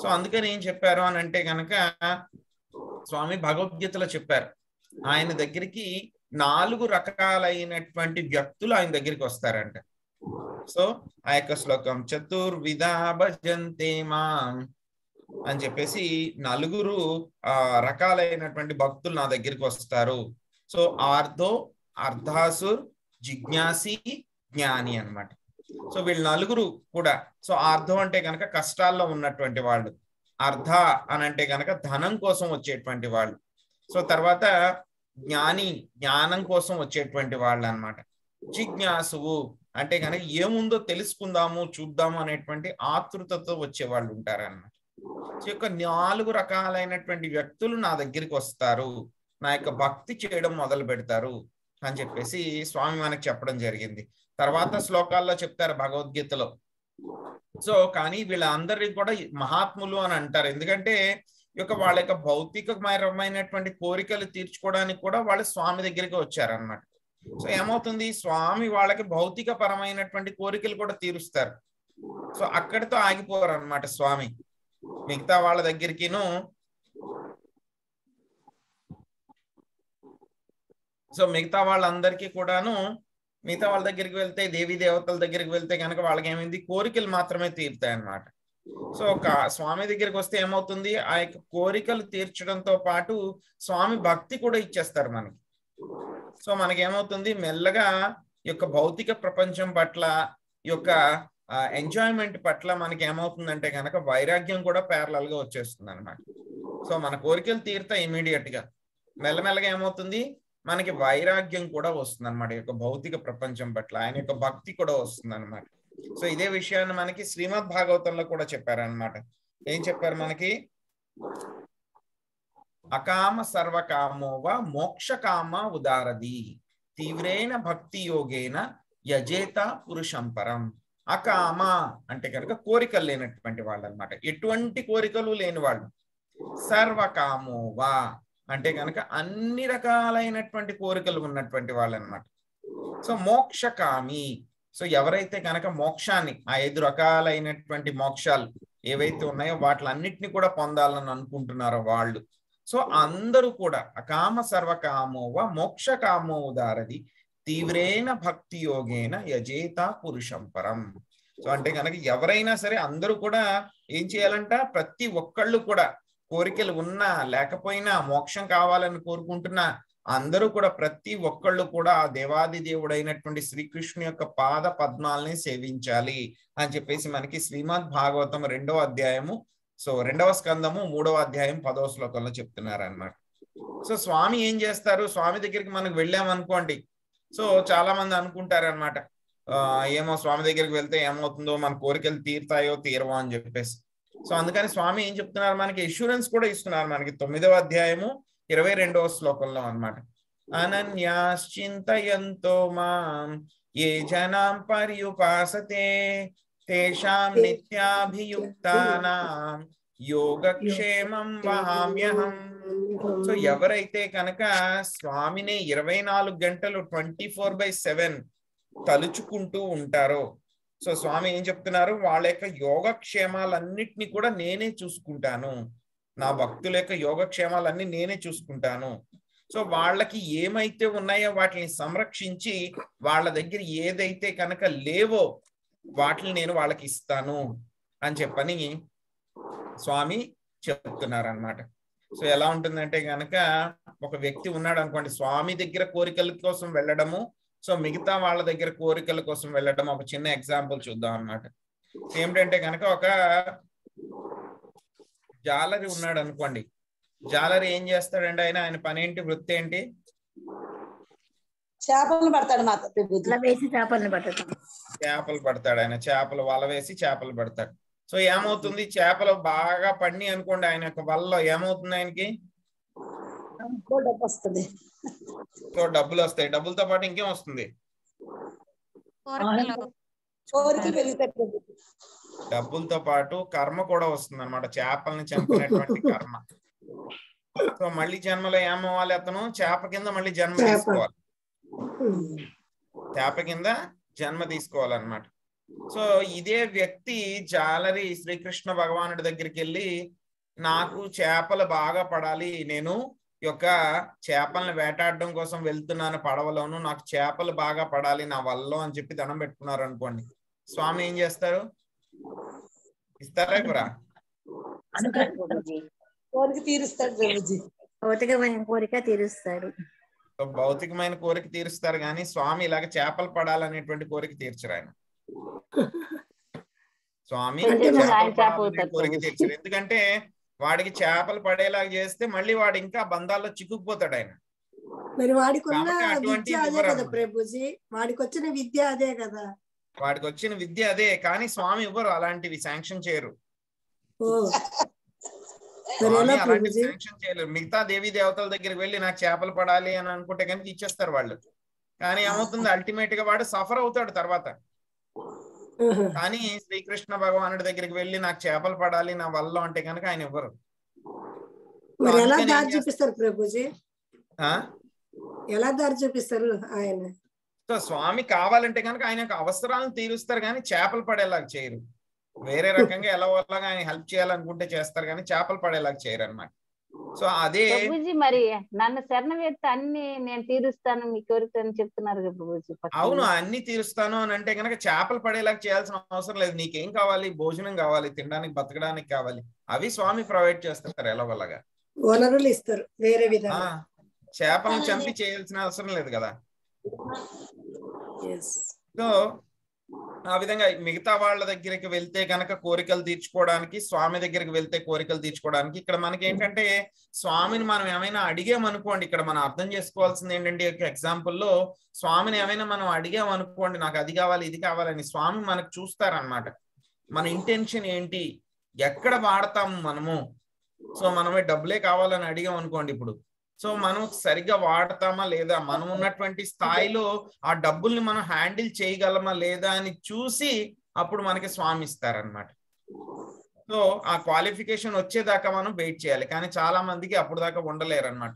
సో అందుకని ఏం చెప్పారు అని అంటే కనుక స్వామి భగవద్గీతలో చెప్పారు, ఆయన దగ్గరికి 4 రకాలైనటువంటి వ్యక్తులు ఆయన దగ్గరికి వస్తారంట. సో ఆ యొక్క శ్లోకం చతుర్విధ భజంతే మాం అని చెప్పేసి 4 రకాలైనటువంటి భక్తులు నా దగ్గరికి వస్తారు. సో ఆర్ధో, అర్ధాసుర్, జిజ్ఞాసి, జ్ఞాని అన్నమాట. సో వీళ్ళు 4 కూడా. సో ఆర్ధం అంటే కనుక కష్టాల్లో ఉన్నటువంటి వాళ్ళు, అర్ధ అని అంటే కనుక ధనం కోసం వచ్చేటువంటి వాళ్ళు, సో తర్వాత జ్ఞాని జ్ఞానం కోసం వచ్చేటువంటి వాళ్ళు అనమాట. జిజ్ఞాసువు అంటే కనుక ఏముందో తెలుసుకుందాము, చూద్దాము అనేటువంటి ఆతృతతో వచ్చేవాళ్ళు ఉంటారన్నమాట. సో యొక్క 4 రకాలైనటువంటి వ్యక్తులు నా దగ్గరికి వస్తారు, నా యొక్క భక్తి చేయడం మొదలు పెడతారు అని చెప్పేసి స్వామి మనకు చెప్పడం జరిగింది. తర్వాత శ్లోకాల్లో చెప్తారు భగవద్గీతలో. సో కానీ వీళ్ళందరికీ కూడా మహాత్ములు అని అంటారు, ఎందుకంటే యొక్క వాళ్ళ యొక్క భౌతికమైనటువంటి కోరికలు తీర్చుకోవడానికి కూడా వాళ్ళు స్వామి దగ్గరికి వచ్చారనమాట. సో ఏమవుతుంది? స్వామి వాళ్ళకి భౌతిక పరమైనటువంటి కోరికలు కూడా తీరుస్తారు. సో అక్కడితో ఆగిపోరు అనమాట స్వామి, మిగతా వాళ్ళ దగ్గరికిను. సో మిగతా వాళ్ళందరికీ కూడాను మిగతా వాళ్ళ దగ్గరికి వెళ్తే, దేవీ దేవతల దగ్గరికి వెళ్తే కనుక వాళ్ళకి ఏమైంది? కోరికలు మాత్రమే తీరుతాయి అన్నమాట. సో ఒక స్వామి దగ్గరికి వస్తే ఏమవుతుంది? ఆ యొక్క కోరికలు తీర్చడంతో పాటు స్వామి భక్తి కూడా ఇచ్చేస్తారు మనకి. సో మనకేమవుతుంది? మెల్లగా ఈ యొక్క భౌతిక ప్రపంచం పట్ల, ఈ యొక్క ఎంజాయ్మెంట్ పట్ల మనకి ఏమవుతుందంటే కనుక వైరాగ్యం కూడా ప్యారలల్ గా వచ్చేస్తుంది అనమాట. సో మన కోరికలు తీరుతా ఇమీడియట్ గా, మెల్లమెల్లగా ఏమవుతుంది? మనకి వైరాగ్యం కూడా వస్తుంది అనమాట ఈ యొక్క భౌతిక ప్రపంచం పట్ల, ఆయన యొక్క భక్తి కూడా వస్తుంది అనమాట. సో ఇదే విషయాన్ని మనకి శ్రీమద్ భాగవతంలో కూడా చెప్పారనమాట. ఏం చెప్పారు మనకి? అకామ సర్వకామోవ మోక్షకామ ఉదారది తీవ్రేణ భక్తి యోగేన యజేత పురుషంపరం. అకామ అంటే కనుక కోరికలు లేనటువంటి వాళ్ళు అనమాట, ఎటువంటి కోరికలు లేని వాళ్ళు. సర్వకామోవ అంటే కనుక అన్ని రకాలైనటువంటి కోరికలు ఉన్నటువంటి వాళ్ళు అనమాట. సో మోక్షకామి, సో ఎవరైతే కనుక మోక్షాన్ని, ఆ 5 రకాలైనటువంటి మోక్షాలు ఏవైతే ఉన్నాయో వాట్లన్నిటిని కూడా పొందాలని అనుకుంటున్నారో వాళ్ళు. సో అందరూ కూడా అకామ సర్వకామోవ మోక్ష కామోదారది తీవ్రేణ భక్తి యోగేన యజేత పురుషం పరం. సో అంటే కనుక ఎవరైనా సరే అందరూ కూడా ఏం చేయాలంట, ప్రతి ఒక్కళ్ళు కూడా కోరికలు ఉన్నా లేకపోయినా మోక్షం కావాలని కోరుకుంటున్నా అందరూ కూడా ప్రతి ఒక్కళ్ళు కూడా ఆ దేవాది దేవుడైనటువంటి శ్రీకృష్ణు యొక్క పాద పద్మాలని సేవించాలి అని చెప్పేసి మనకి శ్రీమద్ భాగవతం 2వ అధ్యాయము సో 2వ స్కందము 3వ అధ్యాయం 10వ శ్లోకంలో చెప్తున్నారు అన్నమాట. సో స్వామి ఏం చేస్తారు, స్వామి దగ్గరికి మనకు వెళ్ళామనుకోండి, సో చాలా మంది అనుకుంటారనమాట, ఏమో స్వామి దగ్గరికి వెళ్తే ఏమవుతుందో, మన కోరికలు తీరుతాయో తీరవో అని చెప్పేసి. సో అందుకని స్వామి ఏం చెప్తున్నారు, మనకి ఇన్సూరెన్స్ కూడా ఇస్తున్నారు మనకి 9వ అధ్యాయము 22వ శ్లోకంలో అనమాట. అనన్యాశ్చింతయంతో మాం ఏ జనాం పర్యుపాసతే తేషాం నిత్యాభియుక్తానాం యోగక్షేమం వహామ్యహం. సో ఎవరైతే కనుక స్వామిని 24 గంటలు 24/7 తలుచుకుంటూ ఉంటారో, సో స్వామి ఏం చెప్తున్నారు, వాళ్ళ యొక్క యోగక్షేమాలన్నిటినీ కూడా నేనే చూసుకుంటాను, నా భక్తుల యొక్క యోగక్షేమాలన్నీ నేనే చూసుకుంటాను. సో వాళ్ళకి ఏమైతే ఉన్నాయో వాటిని సంరక్షించి వాళ్ళ దగ్గర ఏదైతే కనుక లేవో వాటిని నేను వాళ్ళకి ఇస్తాను అని చెప్పని స్వామి చెప్తున్నారు అన్నమాట. సో ఎలా ఉంటుందంటే కనుక ఒక వ్యక్తి ఉన్నాడు అనుకోండి, స్వామి దగ్గర కోరికల కోసం వెళ్ళడము, సో మిగతా వాళ్ళ దగ్గర కోరికల కోసం వెళ్ళడం ఒక చిన్న ఎగ్జాంపుల్ చూద్దాం అన్నమాట. ఏమిటంటే కనుక ఒక జాలరి ఉన్నాడు అనుకోండి, జాలరి ఏం చేస్తాడండి, ఆయన పని ఏంటి, వృత్తి ఏంటి, చేపలు పడతాడు, చేపలు పడతాడు ఆయన, చేపలు వల వేసి చేపలు పడతాడు. సో ఏమవుతుంది, చేపలు బాగా పడిని అనుకోండి ఆయన యొక్క వలలో, ఏమవుతుంది ఆయనకి సో డబ్బులు వస్తాయి, డబ్బులతో పాటు ఇంకేం వస్తుంది, డబ్బులతో పాటు కర్మ కూడా వస్తుంది అనమాట, చేపల్ని చంపినటువంటి కర్మ. సో మళ్ళీ జన్మలో ఏమవ్వాలి అతను, చేప కింద మళ్ళీ జన్మ తీసుకోవాలి, చేప కింద జన్మ తీసుకోవాలన్నమాట. సో ఇదే వ్యక్తి జాలరి శ్రీకృష్ణ భగవానుడి దగ్గరికి వెళ్ళి, నాకు చేపలు బాగా పడాలి, నేను యొక్క చేపలను వేటాడడం కోసం వెళ్తున్నాను పడవలోను, నాకు చేపలు బాగా పడాలి నా వల్ల అని చెప్పి దండం పెట్టుకున్నారు అనుకోండి, స్వామి ఏం చేస్తారు, ఇస్తారా కూరా, భౌతికమైన కోరిక తీరుస్తారు. కానీ స్వామి ఇలాగ చేపలు పడాలనేటువంటి కోరిక తీర్చరు ఆయన, స్వామి కోరిక తీర్చరు. ఎందుకంటే వాడికి చేపలు పడేలాగా చేస్తే మళ్ళీ వాడు ఇంకా బంధాల్లో చిక్కుకుపోతాడు ఆయన. మరి వాడికి వచ్చిన విద్య అదే కదా, వాడికి వచ్చిన విద్య అదే, కానీ స్వామి ఇవ్వరు అలాంటివి, శాంక్షన్ చేయరు, అలాంటివి శాంక్షన్ చేయలేరు. మిగతా దేవీ దేవతల దగ్గరికి వెళ్ళి నాకు చేపలు పడాలి అని అనుకుంటే కనుక ఇచ్చేస్తారు వాళ్ళు, కానీ ఏమవుతుంది అల్టిమేట్ గా వాడు సఫర్ అవుతాడు తర్వాత. కానీ శ్రీకృష్ణ భగవానుడి దగ్గరికి వెళ్ళి నాకు చేపలు పడాలి నా వల్ల అంటే కనుక ఆయన ఇవ్వరు. సో స్వామి కావాలంటే కనుక ఆయన యొక్క అవసరాలను తీరుస్తారు, కానీ చేపలు పడేలాగా చేయరు. వేరే రకంగా ఎలా వాళ్ళగా ఆయన హెల్ప్ చేయాలనుకుంటే చేస్తారు, కానీ చేపలు పడేలాగా చేయరు అనమాట. సో అదే మరి నన్ను శరణవేత్త అన్ని నేను తీరుస్తాను మీ కోరిక అని చెప్తున్నారు. అవును, అన్ని తీరుస్తాను అని అంటే కనుక చేపలు పడేలాగా చేయాల్సిన అవసరం లేదు, నీకేం కావాలి, భోజనం కావాలి, తినడానికి బతకడానికి కావాలి, అవి స్వామి ప్రొవైడ్ చేస్తారు ఎలాగోలాగా, వనరులు ఇస్తారు. వేరే విధంగా చేపలను చంపి చేయాల్సిన అవసరం లేదు కదా. సో ఆ విధంగా మిగతా వాళ్ళ దగ్గరికి వెళ్తే కనుక కోరికలు తీర్చుకోవడానికి, స్వామి దగ్గరికి వెళ్తే కోరికలు తీర్చుకోవడానికి. ఇక్కడ మనకి ఏంటంటే స్వామిని మనం ఏమైనా అడిగామనుకోండి, ఇక్కడ మనం అర్థం చేసుకోవాల్సింది ఏంటంటే ఒక ఎగ్జాంపుల్లో స్వామిని ఏమైనా మనం అడిగామనుకోండి, నాకు అది కావాలి ఇది కావాలని స్వామి మనకు చూస్తారనమాట. మన ఇంటెన్షన్ ఏంటి, ఎక్కడ వాడతాము మనము. సో మనమే డబ్బులే కావాలని అడిగాం అనుకోండి, ఇప్పుడు సో మనం సరిగా వాడతామా లేదా, మనం ఉన్నటువంటి స్థాయిలో ఆ డబ్బుల్ని మనం హ్యాండిల్ చేయగలమా లేదా అని చూసి అప్పుడు మనకి స్వామి ఇస్తారనమాట. సో ఆ క్వాలిఫికేషన్ వచ్చేదాకా మనం వెయిట్ చేయాలి, కానీ చాలా మందికి అప్పుడు దాకా ఉండలేరు అనమాట.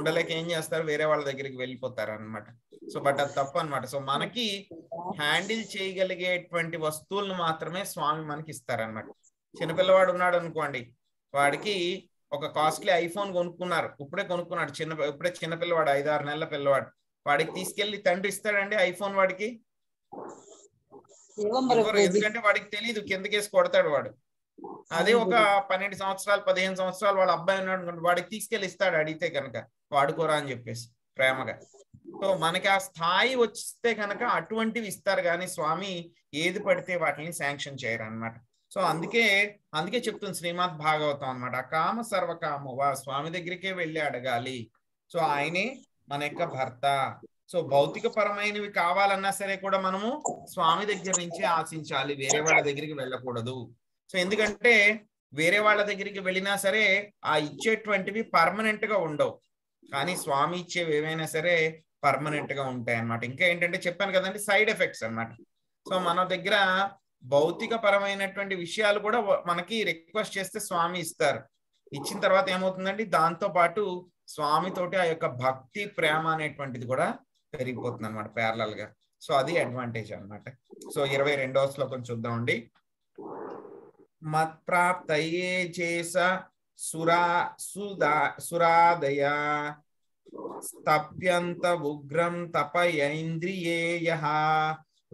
ఉండలేక ఏం చేస్తారు, వేరే వాళ్ళ దగ్గరికి వెళ్ళిపోతారు అనమాట. సో బట్ అది తప్పు అనమాట. సో మనకి హ్యాండిల్ చేయగలిగేటువంటి వస్తువులను మాత్రమే స్వామి మనకి ఇస్తారనమాట. చిన్నపిల్లవాడు ఉన్నాడు అనుకోండి, వాడికి ఒక కాస్ట్లీ ఐఫోన్ కొనుక్కున్నారు, ఇప్పుడే చిన్నపిల్లవాడు 5-6 నెలల పిల్లవాడు, వాడికి తీసుకెళ్లి తండ్రి ఇస్తాడండి ఐఫోన్ వాడికి? ఎందుకంటే వాడికి తెలియదు, కిందకేసి కొడతాడు వాడు. అదే ఒక 12 సంవత్సరాలు 15 సంవత్సరాలు వాళ్ళ అబ్బాయి ఉన్నాడు అనుకోండి, వాడికి తీసుకెళ్లి ఇస్తాడు అడిగితే కనుక, వాడుకోరా అని చెప్పేసి ప్రేమగా. సో మనకి ఆ స్థాయి వస్తే కనుక అటువంటివి ఇస్తారు, కానీ స్వామి ఏది పడితే వాటిని శాంక్షన్ చేయరు అనమాట. సో అందుకే చెప్తుంది శ్రీమద్ భాగవతం అనమాట, కామ సర్వకామ వా, స్వామి దగ్గరికే వెళ్ళి అడగాలి. సో ఆయనే మన యొక్క భర్త. సో భౌతిక పరమైనవి కావాలన్నా సరే కూడా మనము స్వామి దగ్గర నుంచే ఆశించాలి, వేరే వాళ్ళ దగ్గరికి వెళ్ళకూడదు. సో ఎందుకంటే వేరే వాళ్ళ దగ్గరికి వెళ్ళినా సరే ఆ ఇచ్చేటువంటివి పర్మనెంట్ గా ఉండవు, కానీ స్వామి ఇచ్చేవి ఏవైనా సరే పర్మనెంట్ గా ఉంటాయి అన్నమాట. ఇంకా ఏంటంటే చెప్పాను కదండి, సైడ్ ఎఫెక్ట్స్ అన్నమాట. సో మన దగ్గర భౌతిక పరమైనటువంటి విషయాలు కూడా మనకి రిక్వెస్ట్ చేస్తే స్వామి ఇస్తారు. ఇచ్చిన తర్వాత ఏమవుతుందండి, దాంతో పాటు స్వామితోటి ఆ యొక్క భక్తి ప్రేమ అనేటువంటిది కూడా పెరిగిపోతుంది అనమాట ప్యారలల్ గా. సో అది అడ్వాంటేజ్ అనమాట. సో 22వ శ్లోకం చూద్దామండి. మత్ ప్రాప్తయే చేస సురాదయా స్తప్యంత ఉగ్రం తపయేంద్రియేయః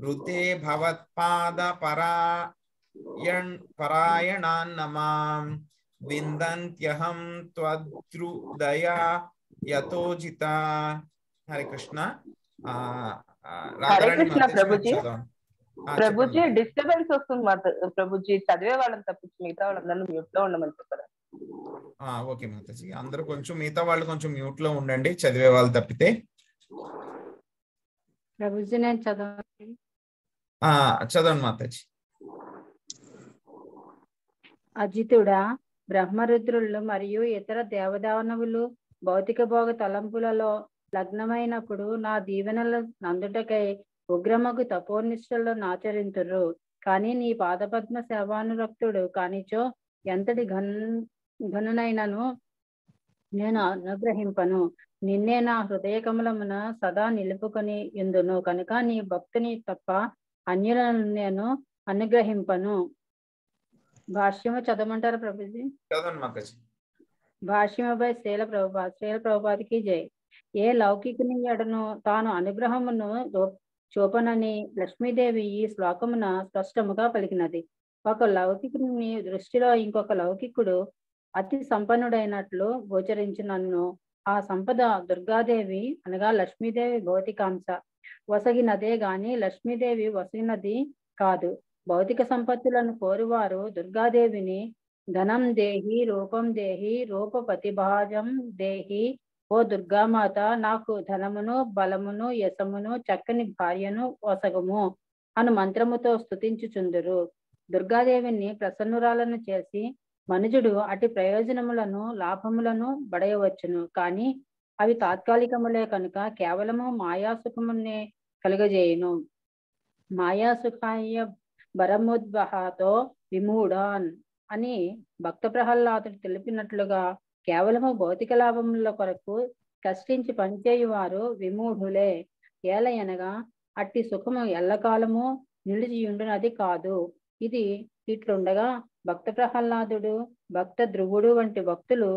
రుతే భవత్పాద పరాయణాన్ నమాం విందంత్యహం త్వద్రుదయా యతోజిత. హరే కృష్ణ. ప్రభుజీ ప్రభుజీ డిస్టర్బెన్స్ వస్తుంది ప్రభుజీ, చదివే వాళ్ళని తప్పించి మిగతా వాళ్ళందరూ మ్యూట్ లో ఉండమని చెప్పారు. ఓకే మాతాజీ, అందరూ కొంచెం మిగతా వాళ్ళు కొంచెం మ్యూట్ లో ఉండండి, చదివే వాళ్ళు తప్పితే. ప్రభుజీ నేను చదవండి. చదవండి మాతాజీ. అజితుడా, బ్రహ్మరుద్రులు మరియు ఇతర దేవదానవులు భౌతిక భోగ తలంపులలో లగ్నమైనప్పుడు నా దీవెనలు నందుటకై ఉగ్రమగు తపోనిష్టలను ఆచరింతురు, కానీ నీ పాదపద్మ సేవానురక్తుడు కానిచో ఎంతటి ఘనునైనను నేను అనుగ్రహింపను. నిన్నే నా హృదయ కమలమున సదా నిలుపుకొని ఎందును కనుక నీ భక్తుని తప్ప అన్యులను నేను అనుగ్రహింపను. భాష్యము చదవమంటారా ప్రభుజీ? భాష్యము బై శ్రీల ప్రభుపా. శ్రీల ప్రభుపాదికి జై. ఏ లౌకికుని ఎడను తాను అనుగ్రహమును చూపనని లక్ష్మీదేవి ఈ శ్లోకమున స్పష్టముగా పలికినది. ఒక లౌకికుని దృష్టిలో ఇంకొక లౌకికుడు అతి సంపన్నుడైనట్లు గోచరించినను ఆ సంపద దుర్గాదేవి అనగా లక్ష్మీదేవి భౌతికాంశ వసగినదే గాని లక్ష్మీదేవి వసగినది కాదు. భౌతిక సంపత్తులను కోరువారు దుర్గాదేవిని ధనం దేహి, రూపం దేహి, రూప ప్రతిభాజం దేహి, ఓ దుర్గామాత నాకు ధనమును బలమును యశమును చక్కని భార్యను వసగము అను మంత్రముతో స్తుతించుచుందురు. దుర్గాదేవిని ప్రసన్నురాలను చేసి మనుజుడు అటు ప్రయోజనములను లాభములను బడయవచ్చును, కానీ అవి తాత్కాలికములే కనుక కేవలము మాయాసుఖమునే కలుగజేయును. మాయాసుఖాయ బరముద్వహతో విమూఢాన్ అని భక్త ప్రహ్లాదుడు తెలిపినట్లుగా కేవలము భౌతిక లాభముల కొరకు కష్టించి పనిచేయువారు విమూఢులే. ఏలయనగా అట్టి సుఖము ఎల్లకాలము నిలిచియుండునది కాదు. ఇది ఇట్లుండగా భక్త ప్రహ్లాదుడు భక్త ధ్రువుడు వంటి భక్తులు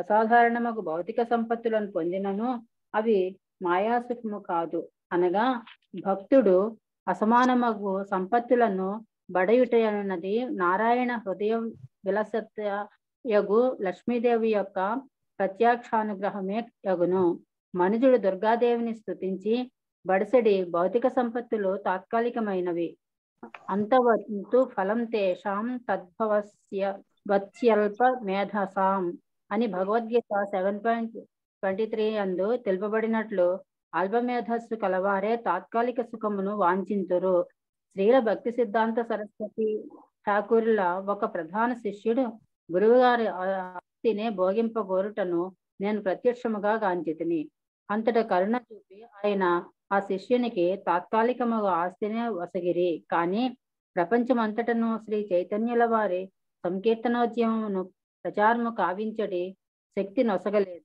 అసాధారణముకు భౌతిక సంపత్తులను పొందినను అవి మాయాసుఖము కాదు, అనగా భక్తుడు అసమానమగు సంపత్తులను బడయుటయనున్నది నారాయణ హృదయ విలసత్య యగు లక్ష్మీదేవి యొక్క ప్రత్యక్షానుగ్రహమే యగును. మనుజుడు దుర్గాదేవిని స్తుతించి బడిసెడి భౌతిక సంపత్తులు తాత్కాలికమైనవి, అంతవంతు ఫలం తేషాం తద్భవస్య వత్స్యల్ప మేధసాం అని భగవద్గీత 7.23 అందు తెలుపబడినట్లు అల్పమేధస్సు కలవారే తాత్కాలిక సుఖమును వాంఛింతురు. స్త్రీల భక్తి సిద్ధాంత సరస్వతి ఠాకూర్ల ఒక ప్రధాన శిష్యుడు గురువుగారి ఆస్తినే భోగింపగోరుటను నేను ప్రత్యక్షముగా గాంచితిని. అంతట కరుణ చూపి ఆయన ఆ శిష్యునికి తాత్కాలికముగా ఆస్తినే వసగిరి, కానీ ప్రపంచమంతటను శ్రీ చైతన్యుల వారి సంకీర్తనోద్యమమును ప్రచారము కావించడి శక్తి నొసగలేదు.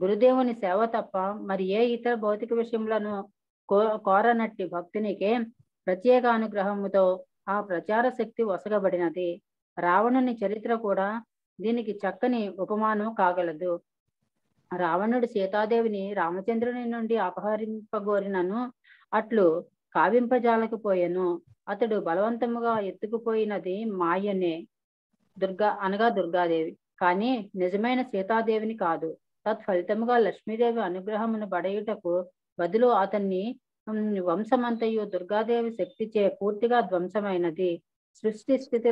గురుదేవుని సేవ తప్ప మరి ఏ ఇతర భౌతిక విషయములను కోరనట్టి భక్తునికే ప్రత్యేక అనుగ్రహముతో ఆ ప్రచార శక్తి వసగబడినది. రావణుని చరిత్ర కూడా దీనికి చక్కని ఉపమానం కాగలదు. రావణుడు సీతాదేవిని రామచంద్రుని నుండి అపహరింపగోరినను అట్లు కావింపజాలకపోయెను. అతడు బలవంతముగా ఎత్తుకుపోయినది మాయనే, దుర్గాదేవి కానీ నిజమైన సీతాదేవిని కాదు. తత్ఫలితముగా లక్ష్మీదేవి అనుగ్రహమును పడయుటకు బదులు అతన్ని వంశమంతయు దుర్గాదేవి శక్తిచే పూర్తిగా ధ్వంసమైనది. సృష్టి స్థితి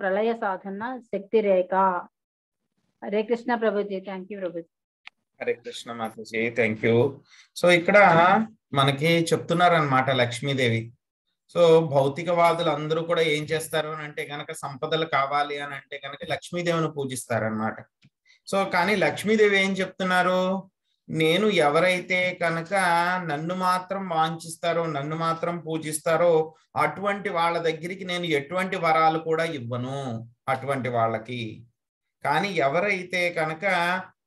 ప్రళయ సాధన శక్తి రేఖ. హరే కృష్ణ ప్రభుజీ. థ్యాంక్ యూ ప్రభుజీ. హరే కృష్ణ మాతాజీ, థ్యాంక్ యూ. సో ఇక్కడ మనకి చెప్తున్నారనమాట లక్ష్మీదేవి. సో భౌతికవాదులు అందరూ కూడా ఏం చేస్తారు అని అంటే కనుక సంపదలు కావాలి అని అంటే కనుక లక్ష్మీదేవిని పూజిస్తారనమాట. సో కానీ లక్ష్మీదేవి ఏం చెప్తున్నారు, నేను ఎవరైతే కనుక నన్ను మాత్రం వాంఛిస్తారో నన్ను మాత్రం పూజిస్తారో అటువంటి వాళ్ళ దగ్గరికి నేను ఎటువంటి వరాలు కూడా ఇవ్వను అటువంటి వాళ్ళకి. కానీ ఎవరైతే కనుక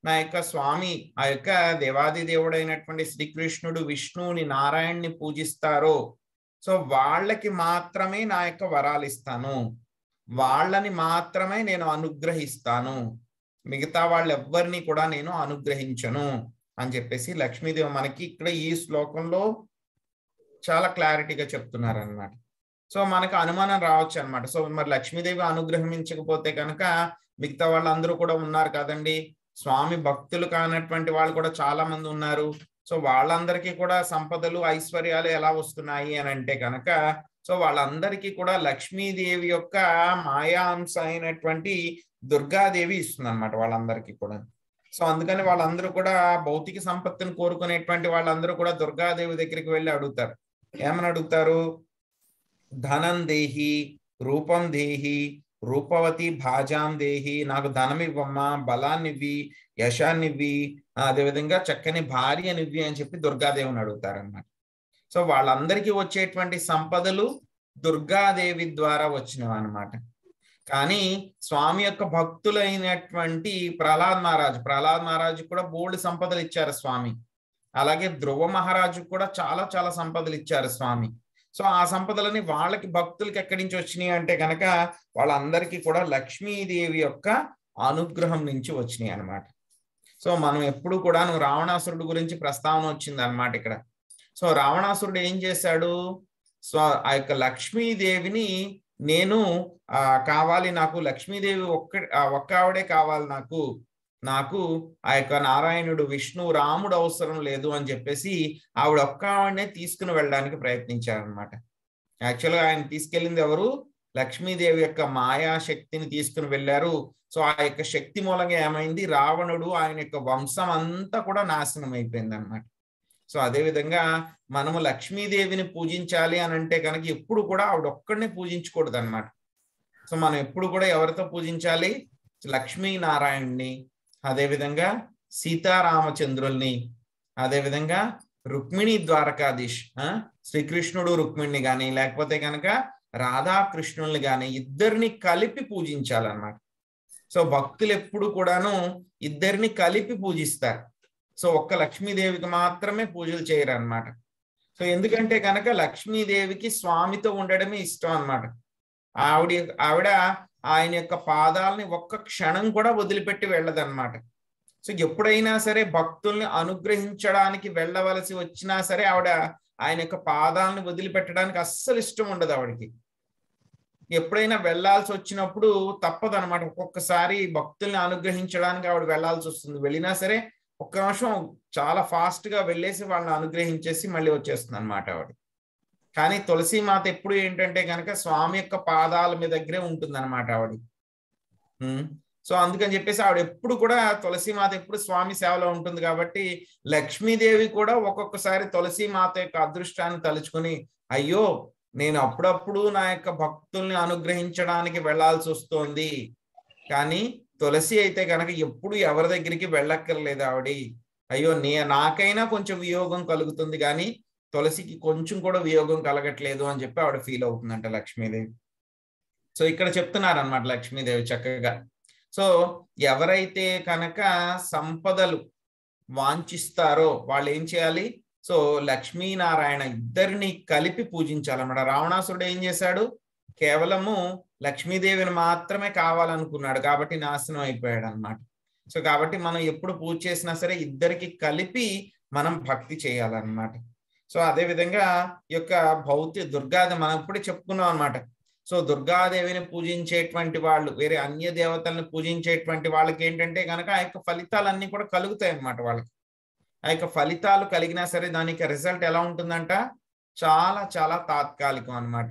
నా యొక్క స్వామి ఆ యొక్క దేవాది దేవుడైనటువంటి శ్రీకృష్ణుడు విష్ణువుని నారాయణ్ని పూజిస్తారో సో వాళ్ళకి మాత్రమే నా యొక్క వరాలు ఇస్తాను, వాళ్ళని మాత్రమే నేను అనుగ్రహిస్తాను, మిగతా వాళ్ళెవ్వరిని కూడా నేను అనుగ్రహించను అని చెప్పేసి లక్ష్మీదేవి మనకి ఇక్కడ ఈ శ్లోకంలో చాలా క్లారిటీగా చెప్తున్నారు అనమాట. సో మనకు అనుమానం రావచ్చు అనమాట. సో మరి లక్ష్మీదేవి అనుగ్రహించకపోతే కనుక మిగతా వాళ్ళందరూ కూడా ఉన్నారు కదండి, స్వామి భక్తులు కానటువంటి వాళ్ళు కూడా చాలా మంది ఉన్నారు. సో వాళ్ళందరికీ కూడా సంపదలు ఐశ్వర్యాలు ఎలా వస్తున్నాయి అని అంటే కనుక సో వాళ్ళందరికీ కూడా లక్ష్మీదేవి యొక్క మాయాంశ అయినటువంటి దుర్గాదేవి ఇస్తుంది అనమాట వాళ్ళందరికీ కూడా. సో అందుకని వాళ్ళందరూ కూడా భౌతిక సంపత్తిని కోరుకునేటువంటి వాళ్ళందరూ కూడా దుర్గాదేవి దగ్గరికి వెళ్ళి అడుగుతారు. ఏమని అడుగుతారు, ధనం దేహి, రూపం దేహి, రూపవతి భాజాం దేహి, నాకు ధనం ఇవ్వమ్మా, బలాన్నివ్వి, యశాన్నివ్వి, అదేవిధంగా చక్కని భార్యనివ్వి అని చెప్పి దుర్గాదేవిని అడుగుతారన్నమాట. సో వాళ్ళందరికీ వచ్చేటువంటి సంపదలు దుర్గాదేవి ద్వారా వచ్చినవి అనమాట. కానీ స్వామి యొక్క భక్తులైనటువంటి ప్రహ్లాద్ మహారాజు కూడా బోల్డ్ సంపదలు ఇచ్చారు స్వామి. అలాగే ధ్రువ మహారాజు కూడా చాలా చాలా సంపదలు ఇచ్చారు స్వామి. సో ఆ సంపదలని వాళ్ళకి భక్తులకి ఎక్కడి నుంచి వచ్చినాయి అంటే కనుక వాళ్ళందరికీ కూడా లక్ష్మీదేవి యొక్క అనుగ్రహం నుంచి వచ్చినాయి అనమాట. సో మనం ఎప్పుడు కూడా రావణాసురుడు గురించి ప్రస్తావన వచ్చింది అనమాట ఇక్కడ. సో రావణాసురుడు ఏం చేశాడు, సో ఆ యొక్క లక్ష్మీదేవిని నేను కావాలి, నాకు లక్ష్మీదేవి ఒక్క ఆవిడే కావాలి, నాకు ఆ యొక్క నారాయణుడు విష్ణు రాముడు అవసరం లేదు అని చెప్పేసి ఆవిడ ఒక్క ఆవిడనే తీసుకుని వెళ్ళడానికి ప్రయత్నించారనమాట. యాక్చువల్గా ఆయన తీసుకెళ్ళింది ఎవరు, లక్ష్మీదేవి యొక్క మాయాశక్తిని తీసుకుని వెళ్ళారు. సో ఆ యొక్క శక్తి మూలంగా ఏమైంది, రావణుడు ఆయన యొక్క వంశం అంతా కూడా నాశనం అయిపోయింది అనమాట. సో అదేవిధంగా మనము లక్ష్మీదేవిని పూజించాలి అని అంటే కనుక ఎప్పుడు కూడా ఆవిడ ఒక్కడనే పూజించకూడదు అనమాట. సో మనం ఎప్పుడు కూడా ఎవరితో పూజించాలి, లక్ష్మీనారాయణ్ణి, అదేవిధంగా సీతారామచంద్రుల్ని, అదేవిధంగా రుక్మిణి ద్వారకాధీష్, శ్రీకృష్ణుడు రుక్మిణిని కానీ లేకపోతే కనుక రాధాకృష్ణుల్ని కానీ ఇద్దరిని కలిపి పూజించాలన్నమాట. సో భక్తులు ఎప్పుడు కూడాను ఇద్దరిని కలిపి పూజిస్తారు. సో ఒక్క లక్ష్మీదేవికి మాత్రమే పూజలు చేయరు అనమాట. సో ఎందుకంటే కనుక లక్ష్మీదేవికి స్వామితో ఉండడమే ఇష్టం అనమాట. ఆవిడ ఆయన యొక్క పాదాలని ఒక్క క్షణం కూడా వదిలిపెట్టి వెళ్ళదన్నమాట. సో ఎప్పుడైనా సరే భక్తుల్ని అనుగ్రహించడానికి వెళ్ళవలసి వచ్చినా సరే ఆవిడ ఆయన యొక్క పాదాలను వదిలిపెట్టడానికి అస్సలు ఇష్టం ఉండదు ఆవిడకి. ఎప్పుడైనా వెళ్లాల్సి వచ్చినప్పుడు తప్పదనమాట. ఒక్కొక్కసారి భక్తుల్ని అనుగ్రహించడానికి ఆవిడ వెళ్లాల్సి వస్తుంది, వెళ్ళినా సరే ఒక్క నిమిషం చాలా ఫాస్ట్గా వెళ్ళేసి వాళ్ళని అనుగ్రహించేసి మళ్ళీ వచ్చేస్తుంది అనమాట ఆవిడ. కానీ తులసి మాత ఎప్పుడు ఏంటంటే కనుక స్వామి యొక్క పాదాల మీద దగ్గరే ఉంటుంది అనమాట ఆవిడ. సో అందుకని చెప్పేసి ఆవిడ ఎప్పుడు కూడా తులసి మాత ఎప్పుడు స్వామి సేవలో ఉంటుంది కాబట్టి లక్ష్మీదేవి కూడా ఒక్కొక్కసారి తులసి మాత యొక్క అదృష్టాన్ని తలుచుకుని అయ్యో నేను అప్పుడప్పుడు నా యొక్క భక్తుల్ని అనుగ్రహించడానికి వెళ్లాల్సి వస్తోంది, కానీ తులసి అయితే కనుక ఎప్పుడు ఎవరి దగ్గరికి వెళ్ళక్కర్లేదు ఆవిడ, అయ్యో నాకైనా కొంచెం వియోగం కలుగుతుంది కానీ తులసికి కొంచెం కూడా వియోగం కలగట్లేదు అని చెప్పి ఆవిడ ఫీల్ అవుతుందంట లక్ష్మీదేవి. సో ఇక్కడ చెప్తున్నారనమాట లక్ష్మీదేవి చక్కగా. సో ఎవరైతే కనుక సంపదలు వాంఛిస్తారో వాళ్ళు ఏం చేయాలి, సో లక్ష్మీనారాయణ ఇద్దరిని కలిపి పూజించాలన్నమాట. రావణాసురుడు ఏం చేశాడు, కేవలము లక్ష్మీదేవిని మాత్రమే కావాలనుకున్నాడు కాబట్టి నాశనం అయిపోయాడు అన్నమాట. సో కాబట్టి మనం ఎప్పుడు పూజ చేసినా సరే ఇద్దరికి కలిపి మనం భక్తి చేయాలన్నమాట. సో అదే విధంగా ఈ యొక్క భౌతి దుర్గాదేవి మనం ఇప్పుడే చెప్పుకున్నాం అన్నమాట. సో దుర్గాదేవిని పూజించేటువంటి వాళ్ళు వేరే అన్య దేవతలను పూజించేటువంటి వాళ్ళకి ఏంటంటే కనుక ఆ యొక్క ఫలితాలన్నీ కూడా కలుగుతాయి అన్నమాట. వాళ్ళకి ఆ యొక్క ఫలితాలు కలిగినా సరే దానికి రిజల్ట్ ఎలా ఉంటుందంట చాలా చాలా తాత్కాలికం అన్నమాట.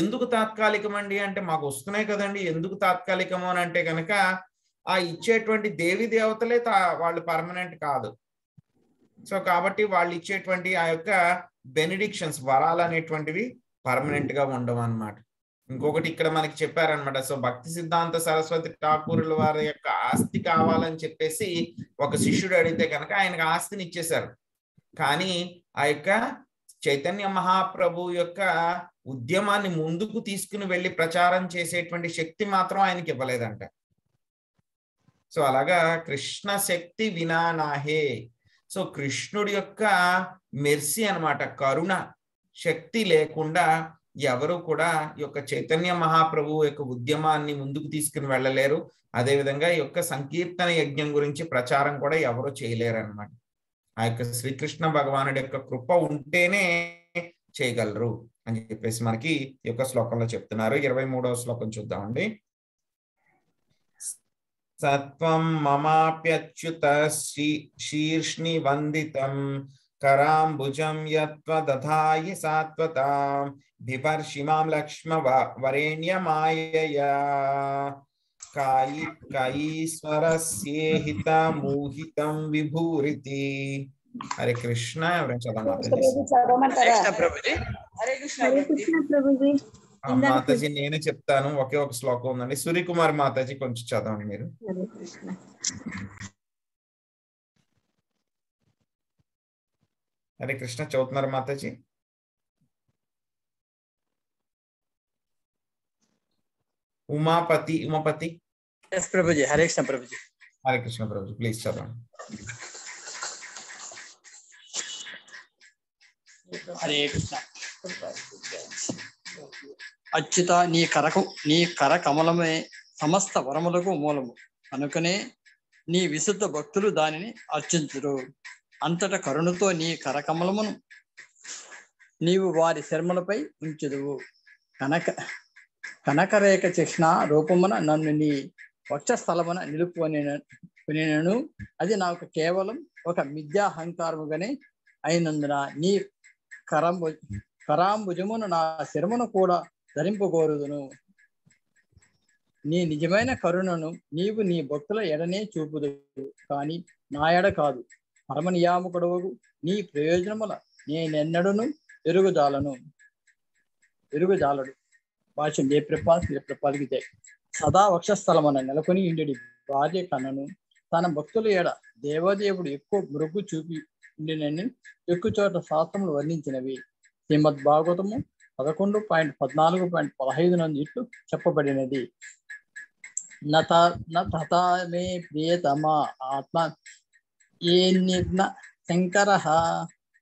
ఎందుకు తాత్కాలికం అండి అంటే మాకు వస్తున్నాయి కదండి, ఎందుకు తాత్కాలికము అని అంటే కనుక ఆ ఇచ్చేటువంటి దేవి దేవతలే వాళ్ళు పర్మనెంట్ కాదు. సో కాబట్టి వాళ్ళు ఇచ్చేటువంటి ఆ యొక్క బెనిడిక్షన్స్ వరాలు అనేటువంటివి పర్మనెంట్ గా ఉండవు అన్నమాట. ఇంకొకటి ఇక్కడ మనకి చెప్పారనమాట. సో భక్తి సిద్ధాంత సరస్వతి ఠాకూరుల వారి యొక్క ఆస్తి కావాలని చెప్పేసి ఒక శిష్యుడు అడిగితే కనుక ఆయనకు ఆస్తిని ఇచ్చేశారు. కానీ ఆ యొక్క చైతన్య మహాప్రభు యొక్క ఉద్యమాన్ని ముందుకు తీసుకుని వెళ్ళి ప్రచారం చేసేటువంటి శక్తి మాత్రం ఆయనకి ఇవ్వలేదంట. సో అలాగా కృష్ణ శక్తి వినానాహే. సో కృష్ణుడి యొక్క మెర్సీ అనమాట, కరుణ శక్తి లేకుండా ఎవరు కూడా ఈ యొక్క చైతన్య మహాప్రభువు యొక్క ఉద్యమాన్ని ముందుకు తీసుకుని వెళ్ళలేరు. అదేవిధంగా ఈ యొక్క సంకీర్తన యజ్ఞం గురించి ప్రచారం కూడా ఎవరు చేయలేరు అన్నమాట. ఆ యొక్క శ్రీకృష్ణ భగవానుడి యొక్క కృప ఉంటేనే చేయగలరు అని చెప్పేసి మనకి ఈ యొక్క శ్లోకంలో చెప్తున్నారు. 23వ శ్లోకం చూద్దామండి. సత్వం మమాప్యచ్యుత శీర్ష్ణి వందితం కరాంబుజం యత్వదధాయి సాత్వతాం బివర్షిమాం లక్ష్మ వరేణ్య మాయయా కాయీశ్వరస్యేహిత మోహితం విభూరితి. హరే కృష్ణ. మాతాజీ నేనే చెప్తాను, ఒకే ఒక శ్లోకం ఉందండి. సూర్యకుమార్ మాతాజీ కొంచెం చదవండి మీరు. హరే కృష్ణ. చదువుతున్నారు మాతాజీ? ఉమాపతి ఉమాపతి. ప్రభుజీ హరే కృష్ణ. ప్రభుజీ హరే కృష్ణ. ప్రభుజీ ప్లీజ్ చదవండి. హరే కృష్ణ. అచ్యుత నీ కర కమలమే సమస్త వరములకు మూలము అనుకనే నీ విశుద్ధ భక్తులు దానిని అర్చించురు. అంతట కరుణతో నీ కరకమలమును నీవు వారి శర్మలపై ఉంచుదువు. కనకరేఖ చిష్ణ రూపమున నన్ను నీ వక్షస్థలమున నిలుపు అనేను. అది నాకు కేవలం ఒక మిథ్యాహంకారముగానే అయినందున నీ కరాంబుజమును నా శిరమును కూడా ధరింపగోరుదును. నీ నిజమైన కరుణను నీవు నీ భక్తుల ఎడనే చూపుదువు, కానీ నా ఎడ కాదు. పరమనియామకుడవు నీ ప్రయోజనముల నేనెన్నడను ఎరుగుదాలడు. భాష్యం. ఏ ప్రపాలకి జై. సదా వక్షస్థలమున నెలకొని ఇండి భార్య కన్నను తన భక్తుల ఎడ దేవదేవుడు ఎక్కువ మృగ్గు చూపి ఉండినని ఎక్కువ చోట శాస్త్రములు వర్ణించినవి. శ్రీమద్ భాగవతము 11.14.15 నందు ఇట్లు చెప్పబడినది. నతమే ప్రియతమా ఆత్మ ఏ శంకర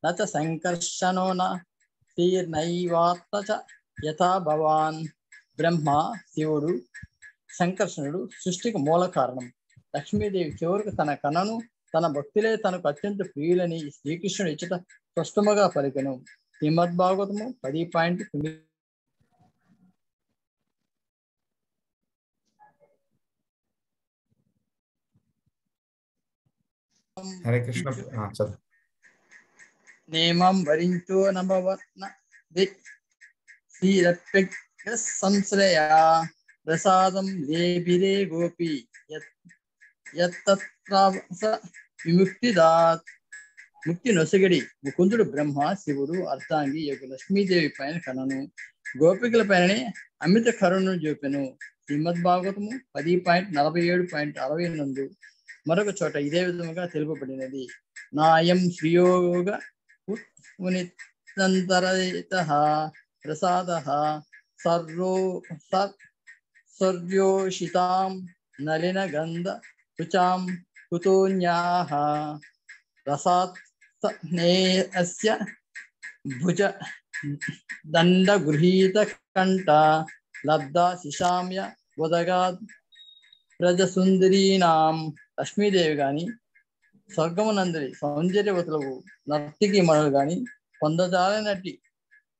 నత సంకర్షణో నీర్ణైవాత్మ యథా భవాన్. బ్రహ్మ శివుడు సంకర్షణుడు సృష్టికి మూల కారణం. లక్ష్మీదేవి చివరికి తన కన్నను తన భక్తులే తనకు అత్యంత ప్రియులని శ్రీకృష్ణుడు ఇచ్చట స్పష్టముగా పలికెను. శ్రీమద్భాగవతము 10.9. హరే కృష్ణ. నియమం వరించు సంశ్రయ ప్రసాదం లేభిరే గోపి విముక్తిదాత్. ముక్తి నొసగడి ముకుందుడు బ్రహ్మ శివుడు అర్థాంగి యొక్క లక్ష్మీదేవి పైన కనను గోపికల పైననే అమిత కరుణను చూపెను. శ్రీమద్భాగవతము 10.47.60 నందు మరొక చోట ఇదే విధముగా తెలుపబడినది. నాయం శ్రీయోగ ఉనితంతరత ప్రసాద సర్యోషితాం నలిన గంధ రుచాం కుతోన్యాః రసాత్ నేయస్య భుజ దండ గృహీత కంఠ लब्धा शिशाम्य वदगाद प्रजसुंदरीनाम लक्ष्मीदेवी गानी स्वर्गमనందలి సౌందర్యవతులకు నర్తికి మనలు గాని పొందజాలనటి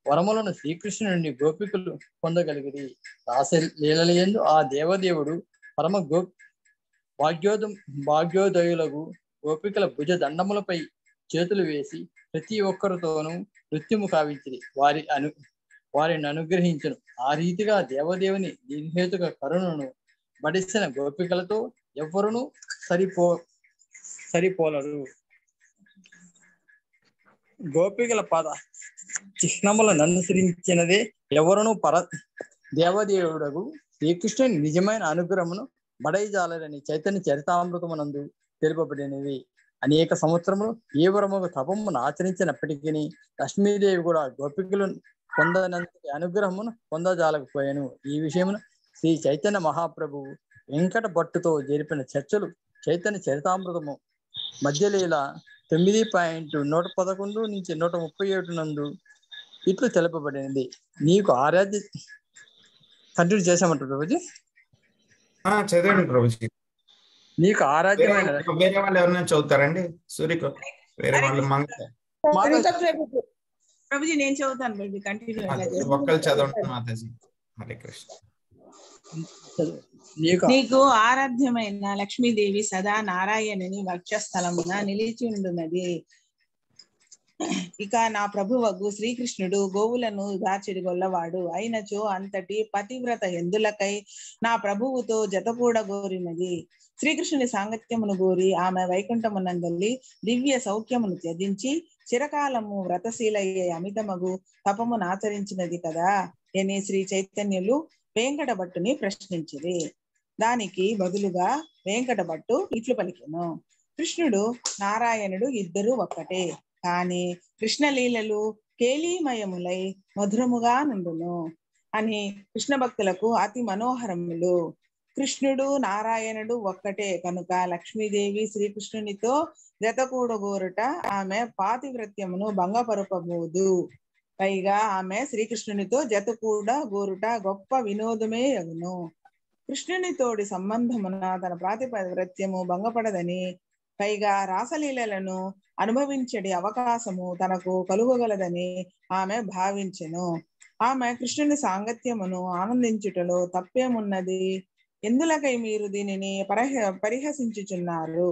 వరములను శ్రీకృష్ణుని నుండి గోపికలు పొందగలిగిరి. రాసలీలయందు ఆ దేవదేవుడు పరమ భాగ్యోదయులకు గోపికల భుజ దండములపై చేతులు వేసి ప్రతి ఒక్కరితోనూ నృత్యము కావించిరి. వారిని అనుగ్రహించను. ఆ రీతిగా దేవదేవుని నిర్హేతుక కరుణను బడిసిన గోపికలతో ఎవరును సరిపోలరు. గోపికల పాద చిహ్నములను అనుసరించినదే ఎవరును దేవదేవుడకు శ్రీకృష్ణుని నిజమైన అనుగ్రహమును బడైజాలని చైతన్య చరితామృతమునందు తెలుపబడినవి. అనేక సంవత్సరములు ఏ వరముకు తపమును ఆచరించినప్పటికీ లక్ష్మీదేవి కూడా గోపికలను పొందనంతటి అనుగ్రహమును పొందజాలకపోయాను. ఈ విషయమును శ్రీ చైతన్య మహాప్రభువు వెంకట భట్టుతో జరిపిన చర్చలు చైతన్య చరితామృతము మధ్యలీల 9.111 నుంచి 137 నందు ఇట్లు తెలుపబడినది. నీకు ఆరాధ్య కంటిన్యూ చేశామంట ప్రభుజీ. చదివండి ప్రభుజీ. నీకు ఆరాధ్యమైన వేరే వాళ్ళు ఎవరైనా చదువుతారండి? సూర్యకు వేరే వాళ్ళు ప్రభుజీ నేను చదువుతాను కంటిన్యూ. ఒక్కళ్ళు చదవండి మాతాజీ. హరే కృష్ణ. నీకు ఆరాధ్యమైన లక్ష్మీదేవి సదా నారాయణుని వక్షస్థలమున నిలిచిండున్నది. ఇక నా ప్రభువగు శ్రీకృష్ణుడు గోవులను దాచిడి గొల్లవాడు అయినచో అంతటి పతివ్రత ఎందులకై నా ప్రభువుతో జతకూడ గోరినది. శ్రీకృష్ణుని సాంగత్యమును గోరి ఆమె వైకుంఠమునందలి దివ్య సౌఖ్యమును త్యజించి చిరకాలము వ్రతశీలయ్యే అమితమగు తపమును ఆచరించినది కదా అని శ్రీ చైతన్యులు వెంకట భట్టుని ప్రశ్నించిరి. దానికి బదులుగా వెంకట భట్టు ఇట్లు పలికెను. కృష్ణుడు నారాయణుడు ఇద్దరు ఒక్కటే, కాని కృష్ణలీలలు కేలీమయములై మధురముగా నుండును అని కృష్ణ భక్తులకు అతి మనోహరములు. కృష్ణుడు నారాయణుడు ఒక్కటే కనుక లక్ష్మీదేవి శ్రీకృష్ణునితో జతకూడగోరుట ఆమె పాతివ్రత్యమును భంగపరపబోదు. పైగా ఆమె శ్రీకృష్ణునితో జత కూడా గోరుట గొప్ప వినోదమే అగును. కృష్ణునితోడి సంబంధమున తన ప్రాతిపత్యము భంగపడదని, పైగా రాసలీలను అనుభవించడి అవకాశము తనకు కలుగగలదని ఆమె భావించెను. ఆమె కృష్ణుని సాంగత్యమును ఆనందించుటలో తప్పేమున్నది? ఎందులకై మీరు దీనిని పరిహసించుచున్నారు?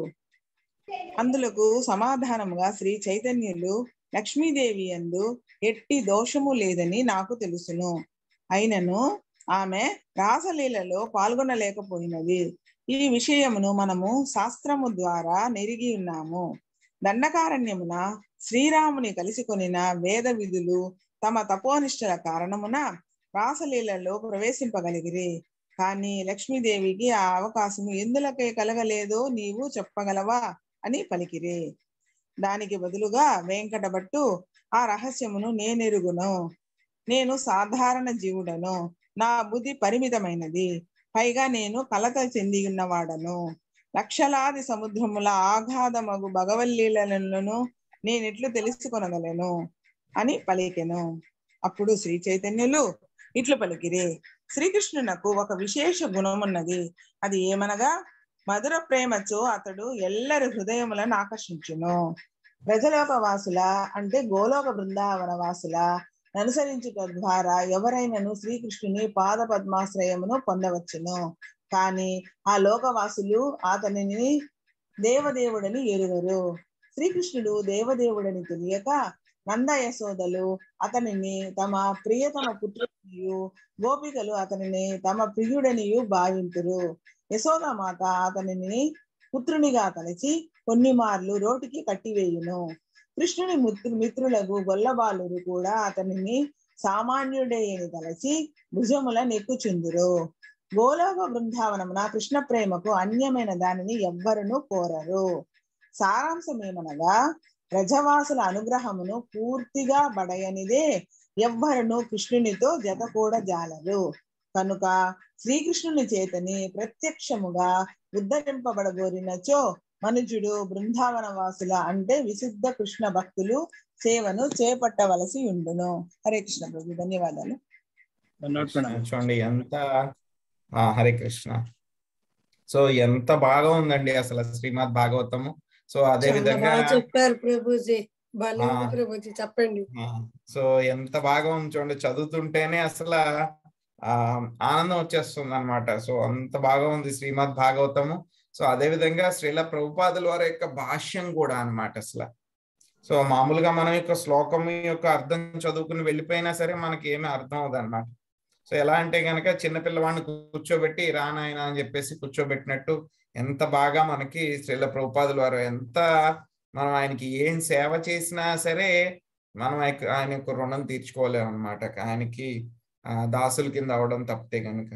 అందులకు సమాధానముగా శ్రీ చైతన్యులు లక్ష్మీదేవి యందు ఎట్టి దోషము లేదని నాకు తెలుసును. అయినను ఆమె రాసలీలలో పాల్గొనలేకపోయినది. ఈ విషయమును మనము శాస్త్రము ద్వారా నెరిగి ఉన్నాము. దండకారణ్యమున శ్రీరాముని కలిసికొనిన వేద విధులు తమ తపోనిష్టల కారణమున రాసలీలలో ప్రవేశింపగలిగిరి. కానీ లక్ష్మీదేవికి ఆ అవకాశము ఎందులకే కలగలేదో నీవు చెప్పగలవా అని పలికిరి. దానికి బదులుగా వెంకట భట్టు ఆ రహస్యమును నేనెరుగును. నేను సాధారణ జీవుడను, నా బుద్ధి పరిమితమైనది, పైగా నేను కలత చెంది ఉన్నవాడను. లక్షలాది సముద్రముల ఆఘాధమగు భగవల్లీలను నేనెట్లు తెలుసుకొనగలను అని పలికెను. అప్పుడు శ్రీ చైతన్యులు ఇట్లు పలికిరి. శ్రీకృష్ణునకు ఒక విశేష గుణమున్నది. అది ఏమనగా మధుర ప్రేమతో అతడు ఎల్లరి హృదయములను ఆకర్షించును. ప్రజలోక వాసుల అంటే గోలోక బృందావన వాసుల అనుసరించుట ద్వారా ఎవరైనాను శ్రీకృష్ణుని పాద పద్మాశ్రయమును పొందవచ్చును. కాని ఆ లోకవాసులు అతనిని దేవదేవుడని ఎరుగరు. శ్రీకృష్ణుడు దేవదేవుడని తెలియక నంద యశోదలు అతనిని తమ ప్రియతమ పుత్రుడనియు, గోపికలు అతనిని తమ ప్రియుడనియు భావింతురు. యశోదమాత అతనిని పుత్రునిగా తలచి కొన్ని మార్లు రోటికి కట్టివేయును. కృష్ణుని మిత్రులకు గొల్లబాలురు కూడా అతనిని సామాన్యుడేని తలచి భుజముల నెక్కుచుందురు. గోలోక బృందావనమున కృష్ణ ప్రేమకు అన్యమైన దానిని ఎవ్వరును కోరరు. సారాంశమేమనగా ప్రజవాసుల అనుగ్రహమును పూర్తిగా బడయనిదే ఎవ్వరును కృష్ణునితో జత కూడా జాలరు. కనుక శ్రీకృష్ణుని చేతని ప్రత్యక్షముగా ఉద్ధరింపబడగోరినచో మనుజుడు బృందావన వాసుల అంటే విశుద్ధ కృష్ణ భక్తులు సేవను చేపట్టవలసి ఉండును. హరే కృష్ణ ప్రభు. ధన్యవాదాలు. చూడండి ఎంత హరే కృష్ణ. సో ఎంత బాగా ఉందండి అసలు శ్రీమద్ భాగవతము. సో అదే విధంగా చెప్పారు ప్రభుజీ, ప్రభుజీ చెప్పండి. సో ఎంత బాగా ఉంది చూడండి, చదువుతుంటేనే అసలు ఆనందం వచ్చేస్తుంది అనమాట. సో అంత బాగా ఉంది శ్రీమద్ భాగవతము. సో అదే విధంగా శ్రీల ప్రభుపాదుల వారి యొక్క భాష్యం కూడా అన్నమాట. అసలు సో మామూలుగా మనం యొక్క శ్లోకం యొక్క అర్థం చదువుకుని వెళ్ళిపోయినా సరే మనకి ఏమీ అర్థం అవుతుంది అనమాట. సో ఎలా అంటే గనక చిన్నపిల్లవాడిని కూర్చోబెట్టి రానాయన అని చెప్పేసి కూర్చోబెట్టినట్టు ఎంత బాగా మనకి శ్రీల ప్రభుపాదుల వారు ఎంత మనం ఆయనకి ఏం సేవ చేసినా సరే మనం ఆయన యొక్క రుణం తీర్చుకోలేము అనమాట. ఆయనకి దాసుల కింద అవడం తప్పితే గనక.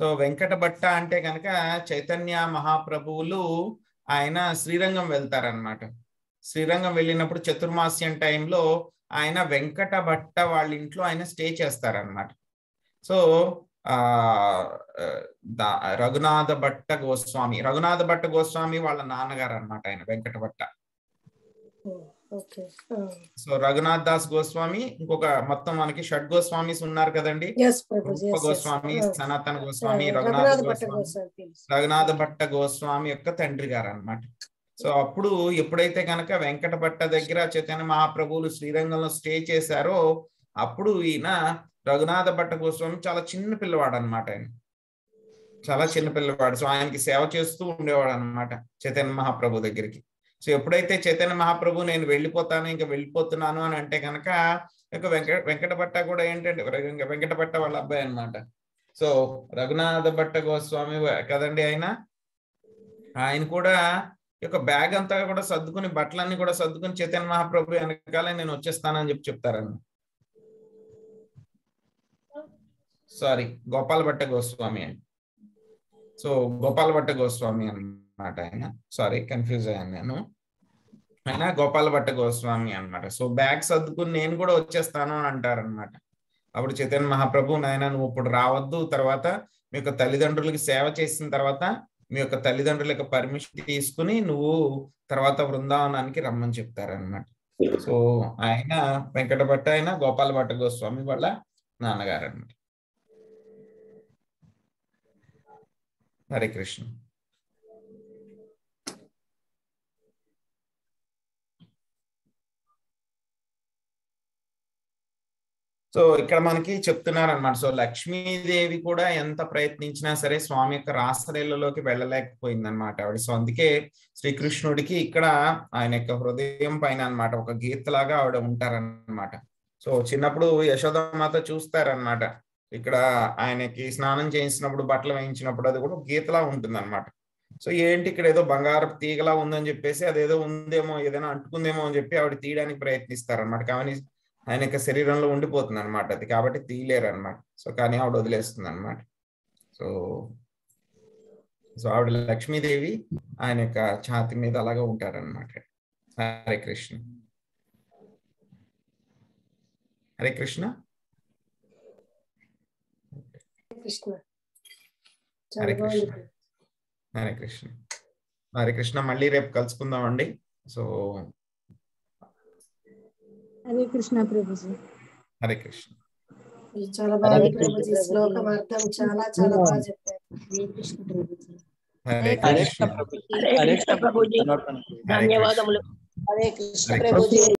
సో వెంకట భట్ట అంటే కనుక చైతన్య మహాప్రభువులు ఆయన శ్రీరంగం వెళ్తారనమాట. శ్రీరంగం వెళ్ళినప్పుడు చతుర్మాస్యం టైంలో ఆయన వెంకట భట్ట వాళ్ళ ఇంట్లో ఆయన స్టే చేస్తారనమాట. సో రఘునాథ భట్ట గోస్వామి వాళ్ళ నాన్నగారు అనమాట ఆయన వెంకట భట్ట. సో రఘునాథ్ దాస్ గోస్వామి, ఇంకొక మొత్తం మనకి షడ్ గోస్వామీస్ ఉన్నారు కదండి, గోస్వామి, సనాతన గోస్వామి, రఘునాథ భట్ట గోస్వామి యొక్క తండ్రి గారు అనమాట. సో అప్పుడు ఎప్పుడైతే కనుక వెంకట భట్ట దగ్గర చైతన్య మహాప్రభువులు శ్రీరంగంలో స్టే చేశారో అప్పుడు ఈయన రఘునాథ భట్ట గోస్వామి చాలా చిన్న పిల్లవాడు అనమాట. ఆయన చాలా చిన్న పిల్లవాడు. సో ఆయనకి సేవ చేస్తూ ఉండేవాడు అనమాట చైతన్య మహాప్రభు దగ్గరికి. సో ఎప్పుడైతే చైతన్య మహాప్రభు నేను వెళ్ళిపోతాను, ఇంకా వెళ్ళిపోతున్నాను అని అంటే కనుక ఇంకా వెంకట భట్ట కూడా ఏంటంటే వెంకట భట్ట వాళ్ళ అబ్బాయి అనమాట. సో రఘునాథ భట్ట గోస్వామి కదండి ఆయన, ఆయన కూడా యొక్క బ్యాగ్ అంతా కూడా సర్దుకుని బట్టలన్నీ కూడా సర్దుకుని చైతన్య మహాప్రభు వెనకాలే నేను వచ్చేస్తానని చెప్పి చెప్తారన్న. సారీ, గోపాల భట్ట గోస్వామి ఆయన. సో గోపాల భట్ట గోస్వామి అన్నమాట ఆయన, సారీ కన్ఫ్యూజ్ అయ్యాను నేను, ఆయన గోపాల భట్ట గోస్వామి అనమాట. సో బ్యాగ్ సర్దుకుని నేను కూడా వచ్చేస్తాను అని అంటారనమాట. అప్పుడు చైతన్య మహాప్రభు నాయన నువ్వు ఇప్పుడు రావద్దు, తర్వాత మీ యొక్క తల్లిదండ్రులకి సేవ చేసిన తర్వాత మీ యొక్క తల్లిదండ్రుల యొక్క పర్మిషన్ తీసుకుని నువ్వు తర్వాత బృందావనానికి రమ్మని చెప్తారనమాట. సో ఆయన వెంకట భట్ట, ఆయన గోపాల భట్ట గోస్వామి వాళ్ళ నాన్నగారు అనమాట. హరే కృష్ణ. సో ఇక్కడ మనకి చెప్తున్నారనమాట. సో లక్ష్మీదేవి కూడా ఎంత ప్రయత్నించినా సరే స్వామి యొక్క రాసలీలలోకి వెళ్ళలేకపోయింది అనమాట ఆవిడ. సో అందుకే శ్రీకృష్ణుడికి ఇక్కడ ఆయన యొక్క హృదయం పైన అనమాట ఒక గీతలాగా ఆవిడ ఉంటారనమాట. సో చిన్నప్పుడు యశోదమాత చూస్తారనమాట, ఇక్కడ ఆయనకి స్నానం చేయించినప్పుడు బట్టలు వేయించినప్పుడు అది కూడా గీతలా ఉంటుంది అనమాట. సో ఏంటి ఇక్కడ ఏదో బంగారపు తీగలా ఉందని చెప్పేసి అదేదో ఉందేమో ఏదైనా అంటుకుందేమో అని చెప్పి ఆవిడ తీయడానికి ప్రయత్నిస్తారనమాట. కానీ ఆయన యొక్క శరీరంలో ఉండిపోతుంది అనమాట అది, కాబట్టి తీయలేరు అనమాట. సో కానీ ఆవిడ వదిలేస్తుంది అనమాట. సో సో ఆవిడ లక్ష్మీదేవి ఆయన యొక్క ఛాతి మీద అలాగా ఉంటారనమాట. హరే కృష్ణ. హరే కృష్ణ. హరే కృష్ణ. హరే కృష్ణ. హరే కృష్ణ. మళ్ళీ రేపు కలుసుకుందాం అండి. సో హరే కృష్ణ ప్రభుజీ. హరే కృష్ణ. చాలా బాగా ప్రభుజీ శ్లోకం అర్థం చాలా చాలా బాగా చెప్పారు. హరే కృష్ణ ప్రభుజీ. హరే కృష్ణ ప్రభుజీ. హరే కృష్ణ ప్రభుజీ. ధన్యవాదములు. హరే కృష్ణ ప్రభుజీ.